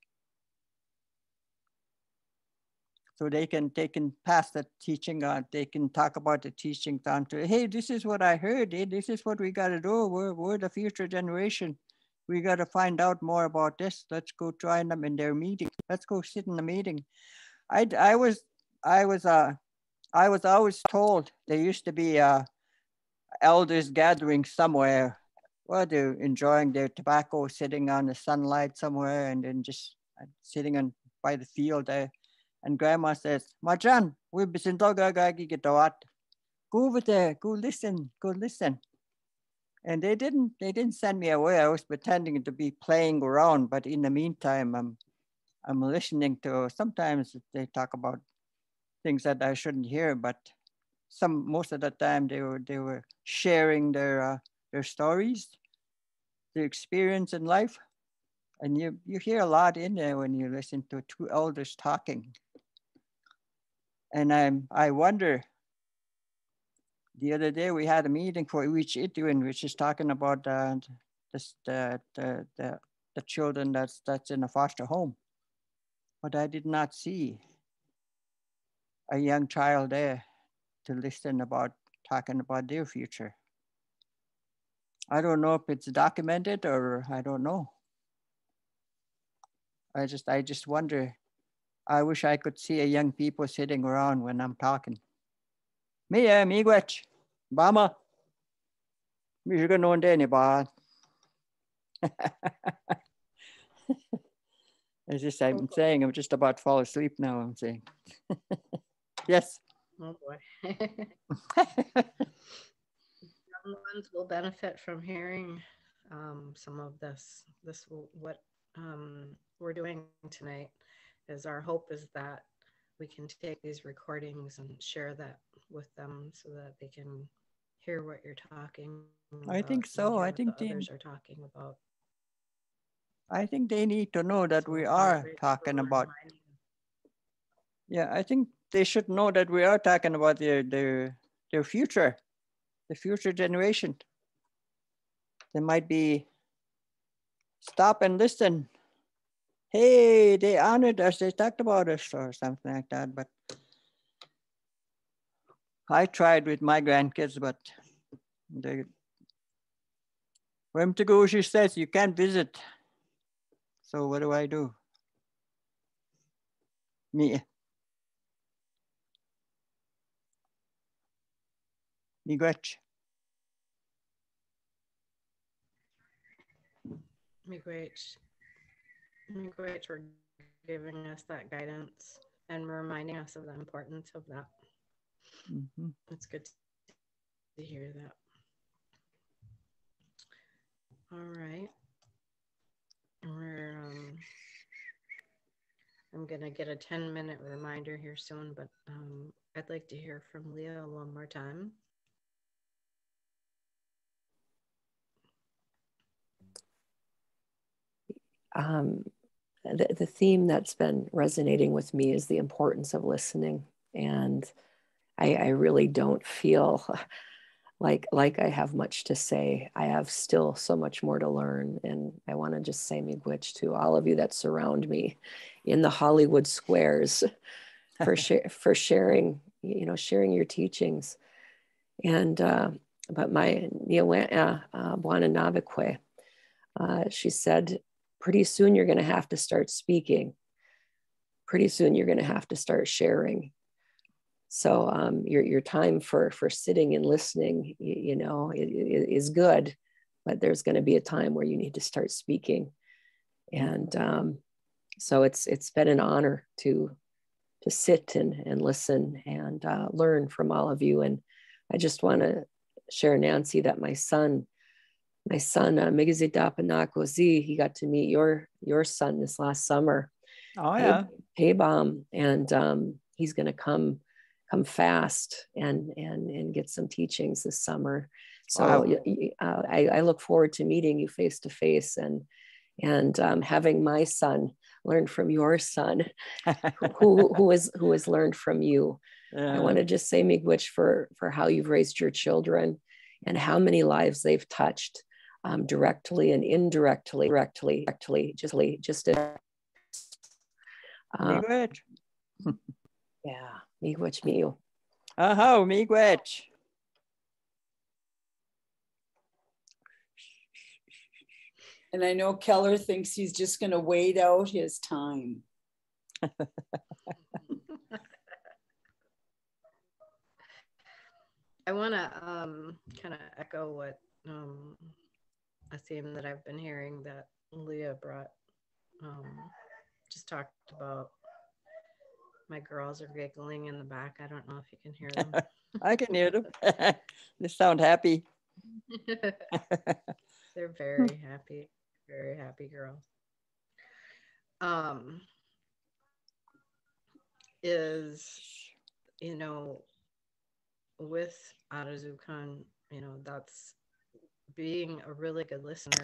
so they can, they can pass the teaching on, they can talk about the teaching on to, hey, this is what I heard, hey, this is what we gotta do, we're, we're the future generation. We gotta find out more about this, let's go join them in their meeting, let's go sit in the meeting. I, I, was, I, was, uh, I was always told there used to be uh, elders gathering somewhere. Well, they're enjoying their tobacco, sitting on the sunlight somewhere, and then just sitting on by the field there. And Grandma says, Majan, we go over there, go listen, go listen. And they didn't, they didn't send me away. I was pretending to be playing around, but in the meantime, I'm, I'm listening to. Sometimes they talk about things that I shouldn't hear, but some most of the time they were they were sharing their uh, their stories, their experience in life, and you you hear a lot in there when you listen to two elders talking. And I'm I wonder. The other day we had a meeting for each Ituin, which is talking about uh, this, the the the the children that's that's in a foster home, but I did not see a young child there to listen about talking about their future. I don't know if it's documented or I don't know. I just I just wonder. I wish I could see a young people sitting around when I'm talking. Mia miigwech, bama, mijuga nonde ni ba. As just I'm okay. saying, I'm just about to fall asleep now. I'm saying, yes. Oh boy. Young ones will benefit from hearing um, some of this. This will, what um, we're doing tonight is our hope is that we can take these recordings and share that with them so that they can hear what you're talking about. I think so. I think the others are talking about. I think they need to know that we are talking about. Yeah, I think they should know that we are talking about their their their future, the future generation. They might be stop and listen. Hey, they honored us, they talked about us or something like that. But I tried with my grandkids, but they Wemtegushi says you can't visit. So what do I do? Me. Miigwech. Miigwech. Miigwech for giving us that guidance and reminding us of the importance of that. Mm-hmm. It's good to hear that. All right. We're, um, I'm going to get a ten minute reminder here soon, but um, I'd like to hear from Leah one more time. Um, the, the theme that's been resonating with me is the importance of listening. And I, I really don't feel like like I have much to say. I have still so much more to learn. And I want to just say miigwech to all of you that surround me in the Hollywood squares for share, for sharing, you know, sharing your teachings. And, uh, but my Niawana Bwananabekwe, uh, she said, pretty soon you're going to have to start speaking. Pretty soon you're going to have to start sharing. So um, your, your time for, for sitting and listening, you, you know, it, it is good, but there's going to be a time where you need to start speaking. And um, so it's it's been an honor to to sit and, and listen and uh, learn from all of you. And I just want to share, Nancy, that my son, my son, uh, Nibigizhigad, he got to meet your your son this last summer. Oh, yeah. Hey, Bomb. And um, he's going to come. Come fast and and and get some teachings this summer. So wow. uh, I, I look forward to meeting you face to face and and um, having my son learn from your son, who who has who has learned from you. Yeah. I want to just say miigwech for for how you've raised your children and how many lives they've touched um, directly and indirectly, directly, directly, just just. Um, yeah. Miigwech miu. Aho, miigwech. And I know Keller thinks he's just going to wait out his time. I want to um, kind of echo what um, a theme that I've been hearing that Leah brought, um, just talked about. My girls are giggling in the back. I don't know if you can hear them. I can hear them. They sound happy. They're very happy, very happy girls. Um, is you know, with Aadizookaan, you know, that's being a really good listener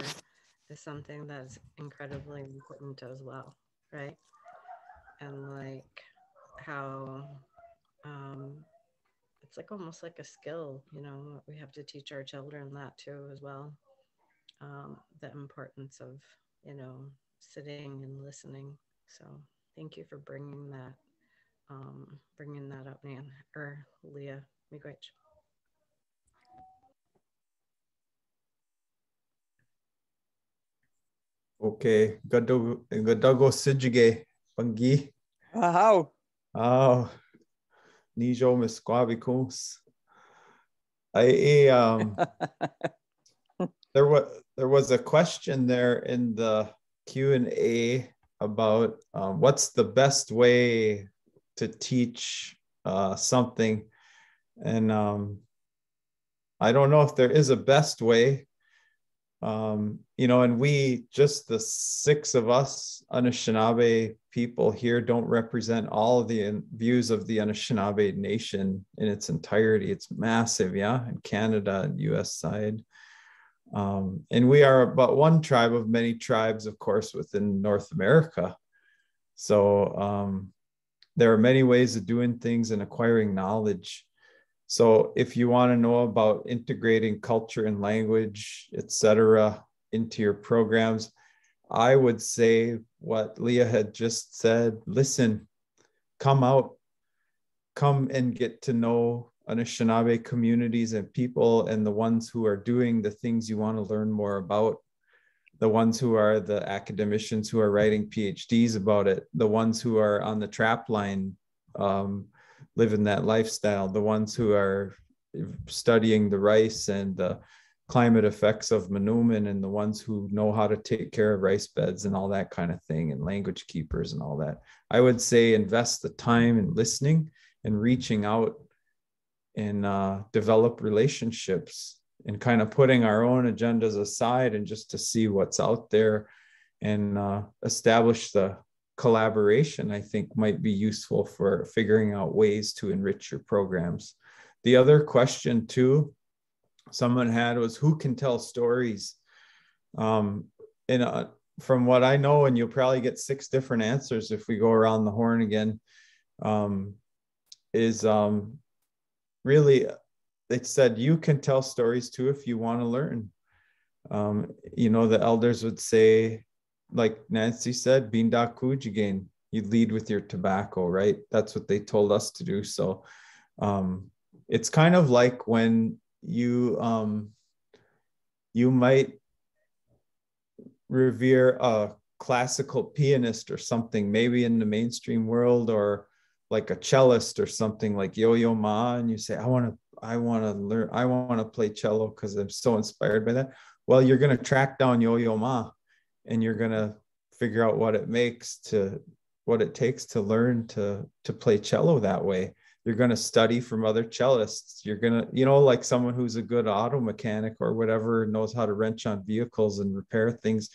is something that's incredibly important as well, right? And like how um, it's like almost like a skill, you know, we have to teach our children that too as well. Um, the importance of, you know, sitting and listening. So thank you for bringing that, um, bringing that up, Nan, or Leah McBride. Okay, Gadago Sijige Bangi. How? Oh, Nijo Misquabicos. I um there was there was a question there in the Q and A about um, what's the best way to teach uh, something, and um, I don't know if there is a best way. Um, you know, and we, just the six of us Anishinaabe people here, don't represent all of the views of the Anishinaabe nation in its entirety. It's massive, yeah, in Canada and U S side. Um, and we are but one tribe of many tribes, of course, within North America. So um, there are many ways of doing things and acquiring knowledge. So if you want to know about integrating culture and language, et cetera, into your programs, I would say what Leah had just said, listen, come out, come and get to know Anishinaabe communities and people, and the ones who are doing the things you want to learn more about, the ones who are the academicians who are writing P H Ds about it, the ones who are on the trap line, um, living that lifestyle, the ones who are studying the rice and the climate effects of Manoomin, and the ones who know how to take care of rice beds and all that kind of thing, and language keepers and all that. I would say invest the time in listening and reaching out and uh, develop relationships, and kind of putting our own agendas aside and just to see what's out there, and uh, establish the collaboration, I think, might be useful for figuring out ways to enrich your programs. The other question too, someone had, was who can tell stories? Um, and uh, from what I know, and you'll probably get six different answers if we go around the horn again, um, is um, really, it said you can tell stories too if you want to learn. Um, you know, the elders would say, like Nancy said, Binda Kuj again, you lead with your tobacco, right? That's what they told us to do. So um, it's kind of like when you, um, you might revere a classical pianist or something, maybe in the mainstream world, or like a cellist or something like Yo-Yo Ma, and you say, I want to, I want to learn, I want to play cello because I'm so inspired by that. Well, you're going to track down Yo-Yo Ma, and you're going to figure out what it makes to, what it takes to learn to, to play cello that way. You're going to study from other cellists. You're going to, you know, like someone who's a good auto mechanic or whatever, knows how to wrench on vehicles and repair things.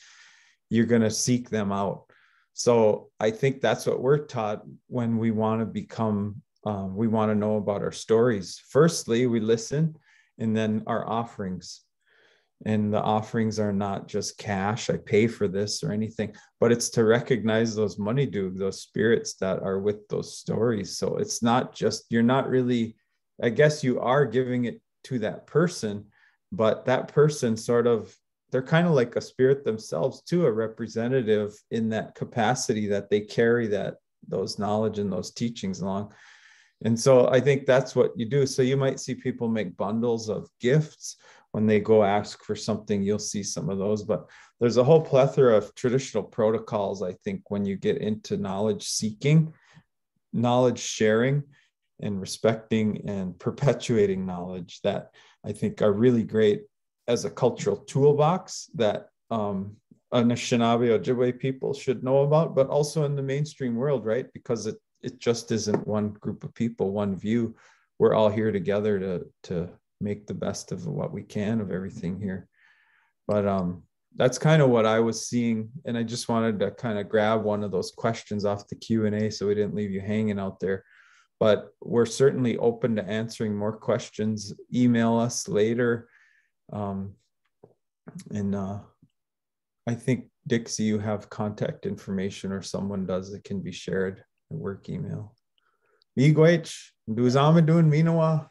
You're going to seek them out. So I think that's what we're taught when we want to become, um, we want to know about our stories. Firstly, we listen, and then our offerings. And the offerings are not just cash, I pay for this or anything, but it's to recognize those money do, those spirits that are with those stories. So it's not just, you're not really, I guess you are giving it to that person, but that person sort of, they're kind of like a spirit themselves too, a representative in that capacity that they carry that, those knowledge and those teachings along. And so I think that's what you do. So you might see people make bundles of gifts. When they go ask for something, you'll see some of those, but there's a whole plethora of traditional protocols, I think, when you get into knowledge seeking, knowledge sharing, and respecting and perpetuating knowledge, that I think are really great as a cultural toolbox that um, Anishinaabe Ojibwe people should know about, but also in the mainstream world, right? Because it, it just isn't one group of people, one view. We're all here together to, to make the best of what we can of everything here. But um, that's kind of what I was seeing. And I just wanted to kind of grab one of those questions off the Q and A so we didn't leave you hanging out there. but we're certainly open to answering more questions. Email us later. Um, and uh, I think, Dixie, you have contact information, or someone does, that can be shared at work email. Miigwech, Duzamadun Minowa.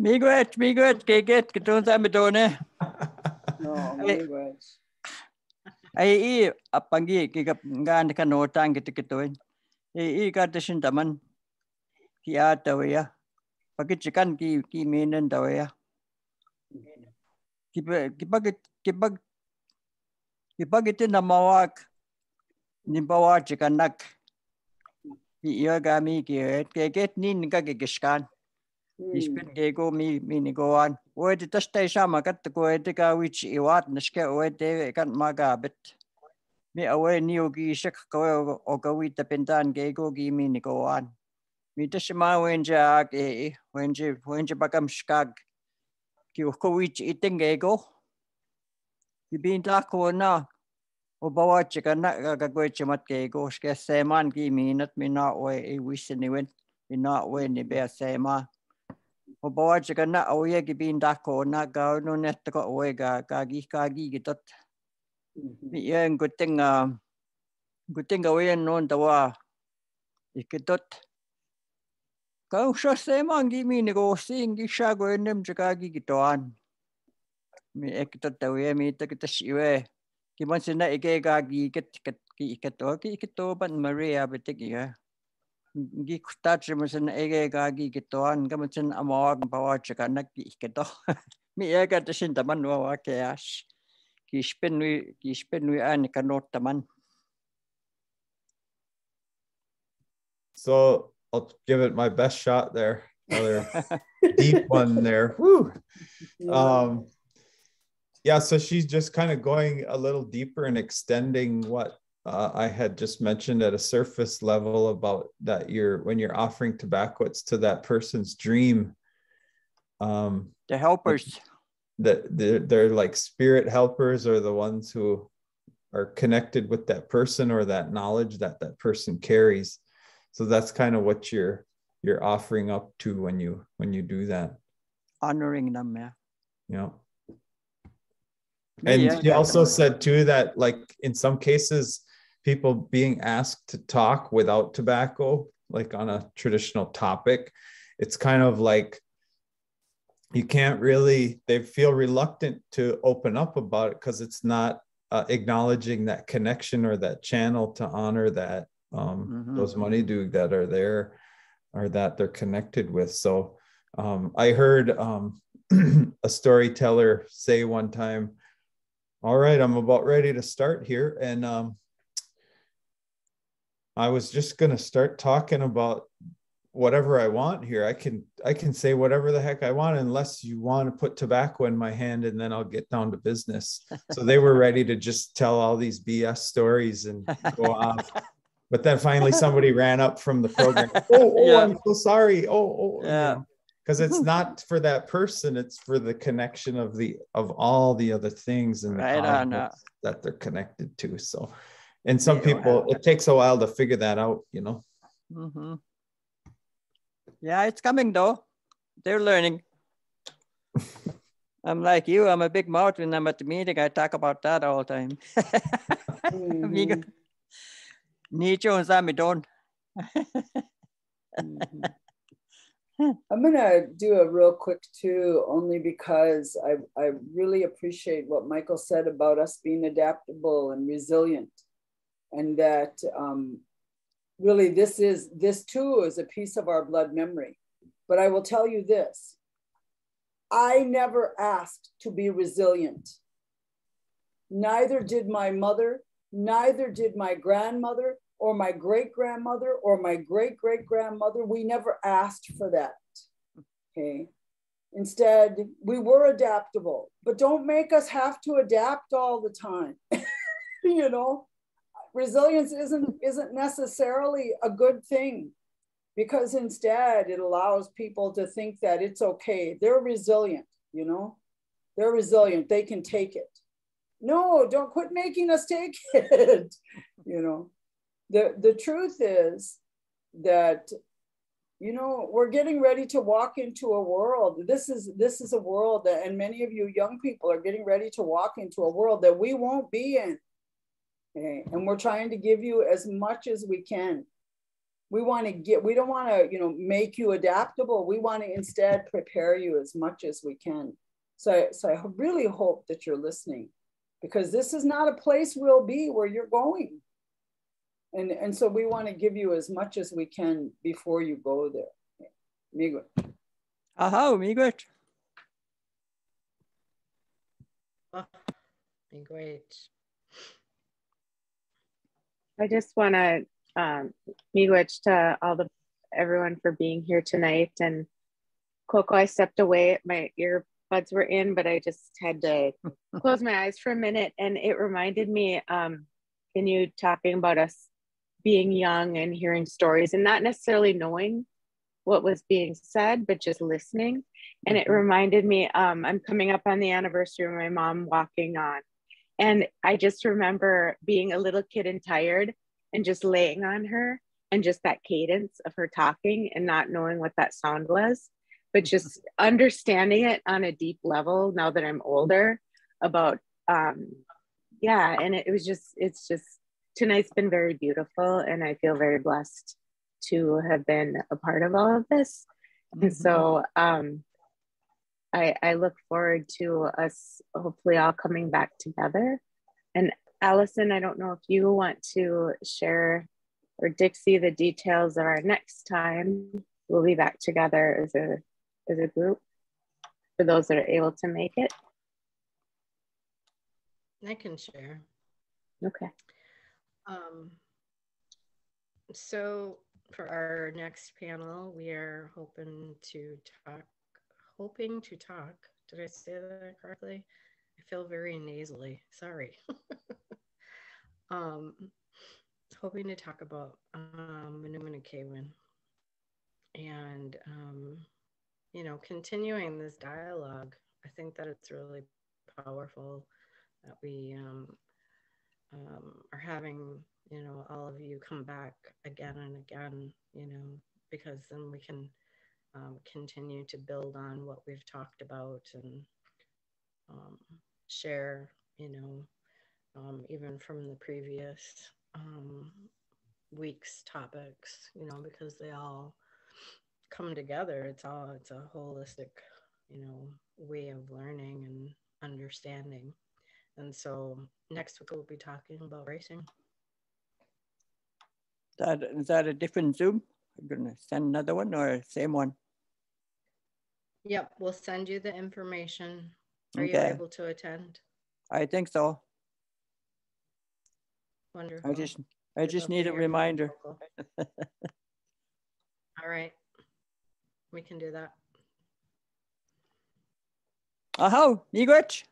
Miigwech, Miigwech, Gigit, Katunzamadone. No, Miigwech. Ai apangi gigan canoe tangitikitoin. Ai got the shintaman. Kiatawea. Pakichikan ki ki mean and awea. Keep a kibugit kibug. Ipagitin na mawak nimbawa chikanak iagami ki get nin gagishkan ispin gego mi minigoan we the stay sama kat ko etika which iwat nske we de kan magabet mi away new gi shek ko ogawit pentan gego gi minigoan mi tshima wenja ke wenje wenje bakam shkag ki ko which itengego being dark or not, Obawachik and Nagagwitchimatke goes get same man, give me not me not way a wish and win, me not win the bear same man. Obawachik and not away being dark or not go no net to go away gagi gagi get up. Me young good thing, um, good thing away and known the war. If you dot go show same man, give me go seeing Gishago and them Jagagi get on. Me ekta tawe me takita shiwe. Kimansina egega giket kikato kikato ban Maria betigia. Gikutachimusin egega gikitoan, Gamatin amog bawachikanak gikato. Me ega the shintaman Waawaakeyaash. Kishpinwi kishpinwi anikanotaman. So I'll give it my best shot there. Another deep one there. Woo. Um, Yeah, so she's just kind of going a little deeper and extending what uh, I had just mentioned at a surface level about that you're, when you're offering tobacco, it's to that person's dream. Um, the helpers. That they're, they're like spirit helpers, or the ones who are connected with that person or that knowledge that that person carries. So that's kind of what you're you're offering up to when you when you do that. Honoring them, yeah. Yeah. And yeah, she also said too that, like, in some cases, people being asked to talk without tobacco, like on a traditional topic, it's kind of like you can't really, they feel reluctant to open up about it because it's not uh, acknowledging that connection or that channel to honor that um, mm-hmm. those Monidug that are there or that they're connected with. So um, I heard um, a storyteller say one time, "All right, I'm about ready to start here. And um, I was just gonna start talking about whatever I want here. I can I can say whatever the heck I want, unless you want to put tobacco in my hand, and then I'll get down to business." So they were ready to just tell all these B S stories and go off. But then finally somebody ran up from the program. Oh, oh yeah. I'm so sorry. Oh, oh yeah. No. Because it's not for that person; it's for the connection of the of all the other things and right the no. that they're connected to. So, and some they people, it takes a while to figure that out, you know. Mm-hmm. Yeah, it's coming though. They're learning. I'm like you. I'm a big mouth when I'm at the meeting. I talk about that all the time. Amigo, nicho and samidon. I'm going to do a real quick too, only because I, I really appreciate what Michael said about us being adaptable and resilient, and that um, really this is, this too is a piece of our blood memory. But I will tell you this, I never asked to be resilient. Neither did my mother, neither did my grandmother, or my great-grandmother, or my great-great-grandmother. We never asked for that, okay? Instead, we were adaptable, but don't make us have to adapt all the time, you know? Resilience isn't, isn't necessarily a good thing, because instead it allows people to think that it's okay. They're resilient, you know? They're resilient, they can take it. No, don't quit making us take it, you know? The, the truth is that you know, we're getting ready to walk into a world. This is, this is a world that, and many of you young people are getting ready to walk into a world that we won't be in. Okay? And we're trying to give you as much as we can. We want to get, we don't want to, you know, make you adaptable. We want to instead prepare you as much as we can. So, so I really hope that you're listening, because this is not a place we'll be where you're going. And, and so we want to give you as much as we can before you go there. Miigwech. Aha, miigwech. Miigwech. I just want to um, miigwech to all the everyone for being here tonight. And Coco, I stepped away. My earbuds were in, but I just had to close my eyes for a minute, and it reminded me. Um, in you talking about us being young and hearing stories and not necessarily knowing what was being said, but just listening. And it reminded me, um, I'm coming up on the anniversary of my mom walking on. And I just remember being a little kid and tired and just laying on her and just that cadence of her talking and not knowing what that sound was, but just understanding it on a deep level now that I'm older about, um, yeah, and it was just, it's just, tonight's been very beautiful, and I feel very blessed to have been a part of all of this. Mm-hmm. And so um, I, I look forward to us hopefully all coming back together. And Allison, I don't know if you want to share, or Dixie, the details of our next time. We'll be back together as a, as a group for those that are able to make it. I can share. Okay. Um, so for our next panel, we are hoping to talk, hoping to talk. Did I say that correctly? I feel very nasally, sorry. um, hoping to talk about um, Manoomin and, um, you know, continuing this dialogue. I think that it's really powerful that we um, um, are having, you know, all of you come back again and again, you know, because then we can um, continue to build on what we've talked about and um, share, you know, um, even from the previous um, week's topics, you know, because they all come together. It's all, it's a holistic, you know, way of learning and understanding. And so next week we'll be talking about racing. That, is that a different Zoom? I'm gonna send another one or same one? Yep, we'll send you the information. Are okay. you able to attend? I think so. Wonderful. I just, I just need a reminder. All right, we can do that. Aha, miigwech.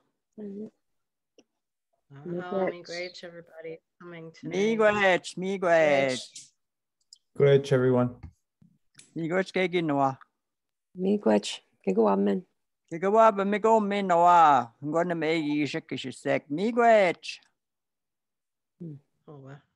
Oh, miigwech, everybody coming tonight. Miigwech, miigwech. Miigwech, everyone. Miigwech keginoa. Miigwech kegoamen. Kegoaba migomen noa. I'm going to make you shake your sack. Miigwech. Oh, wow.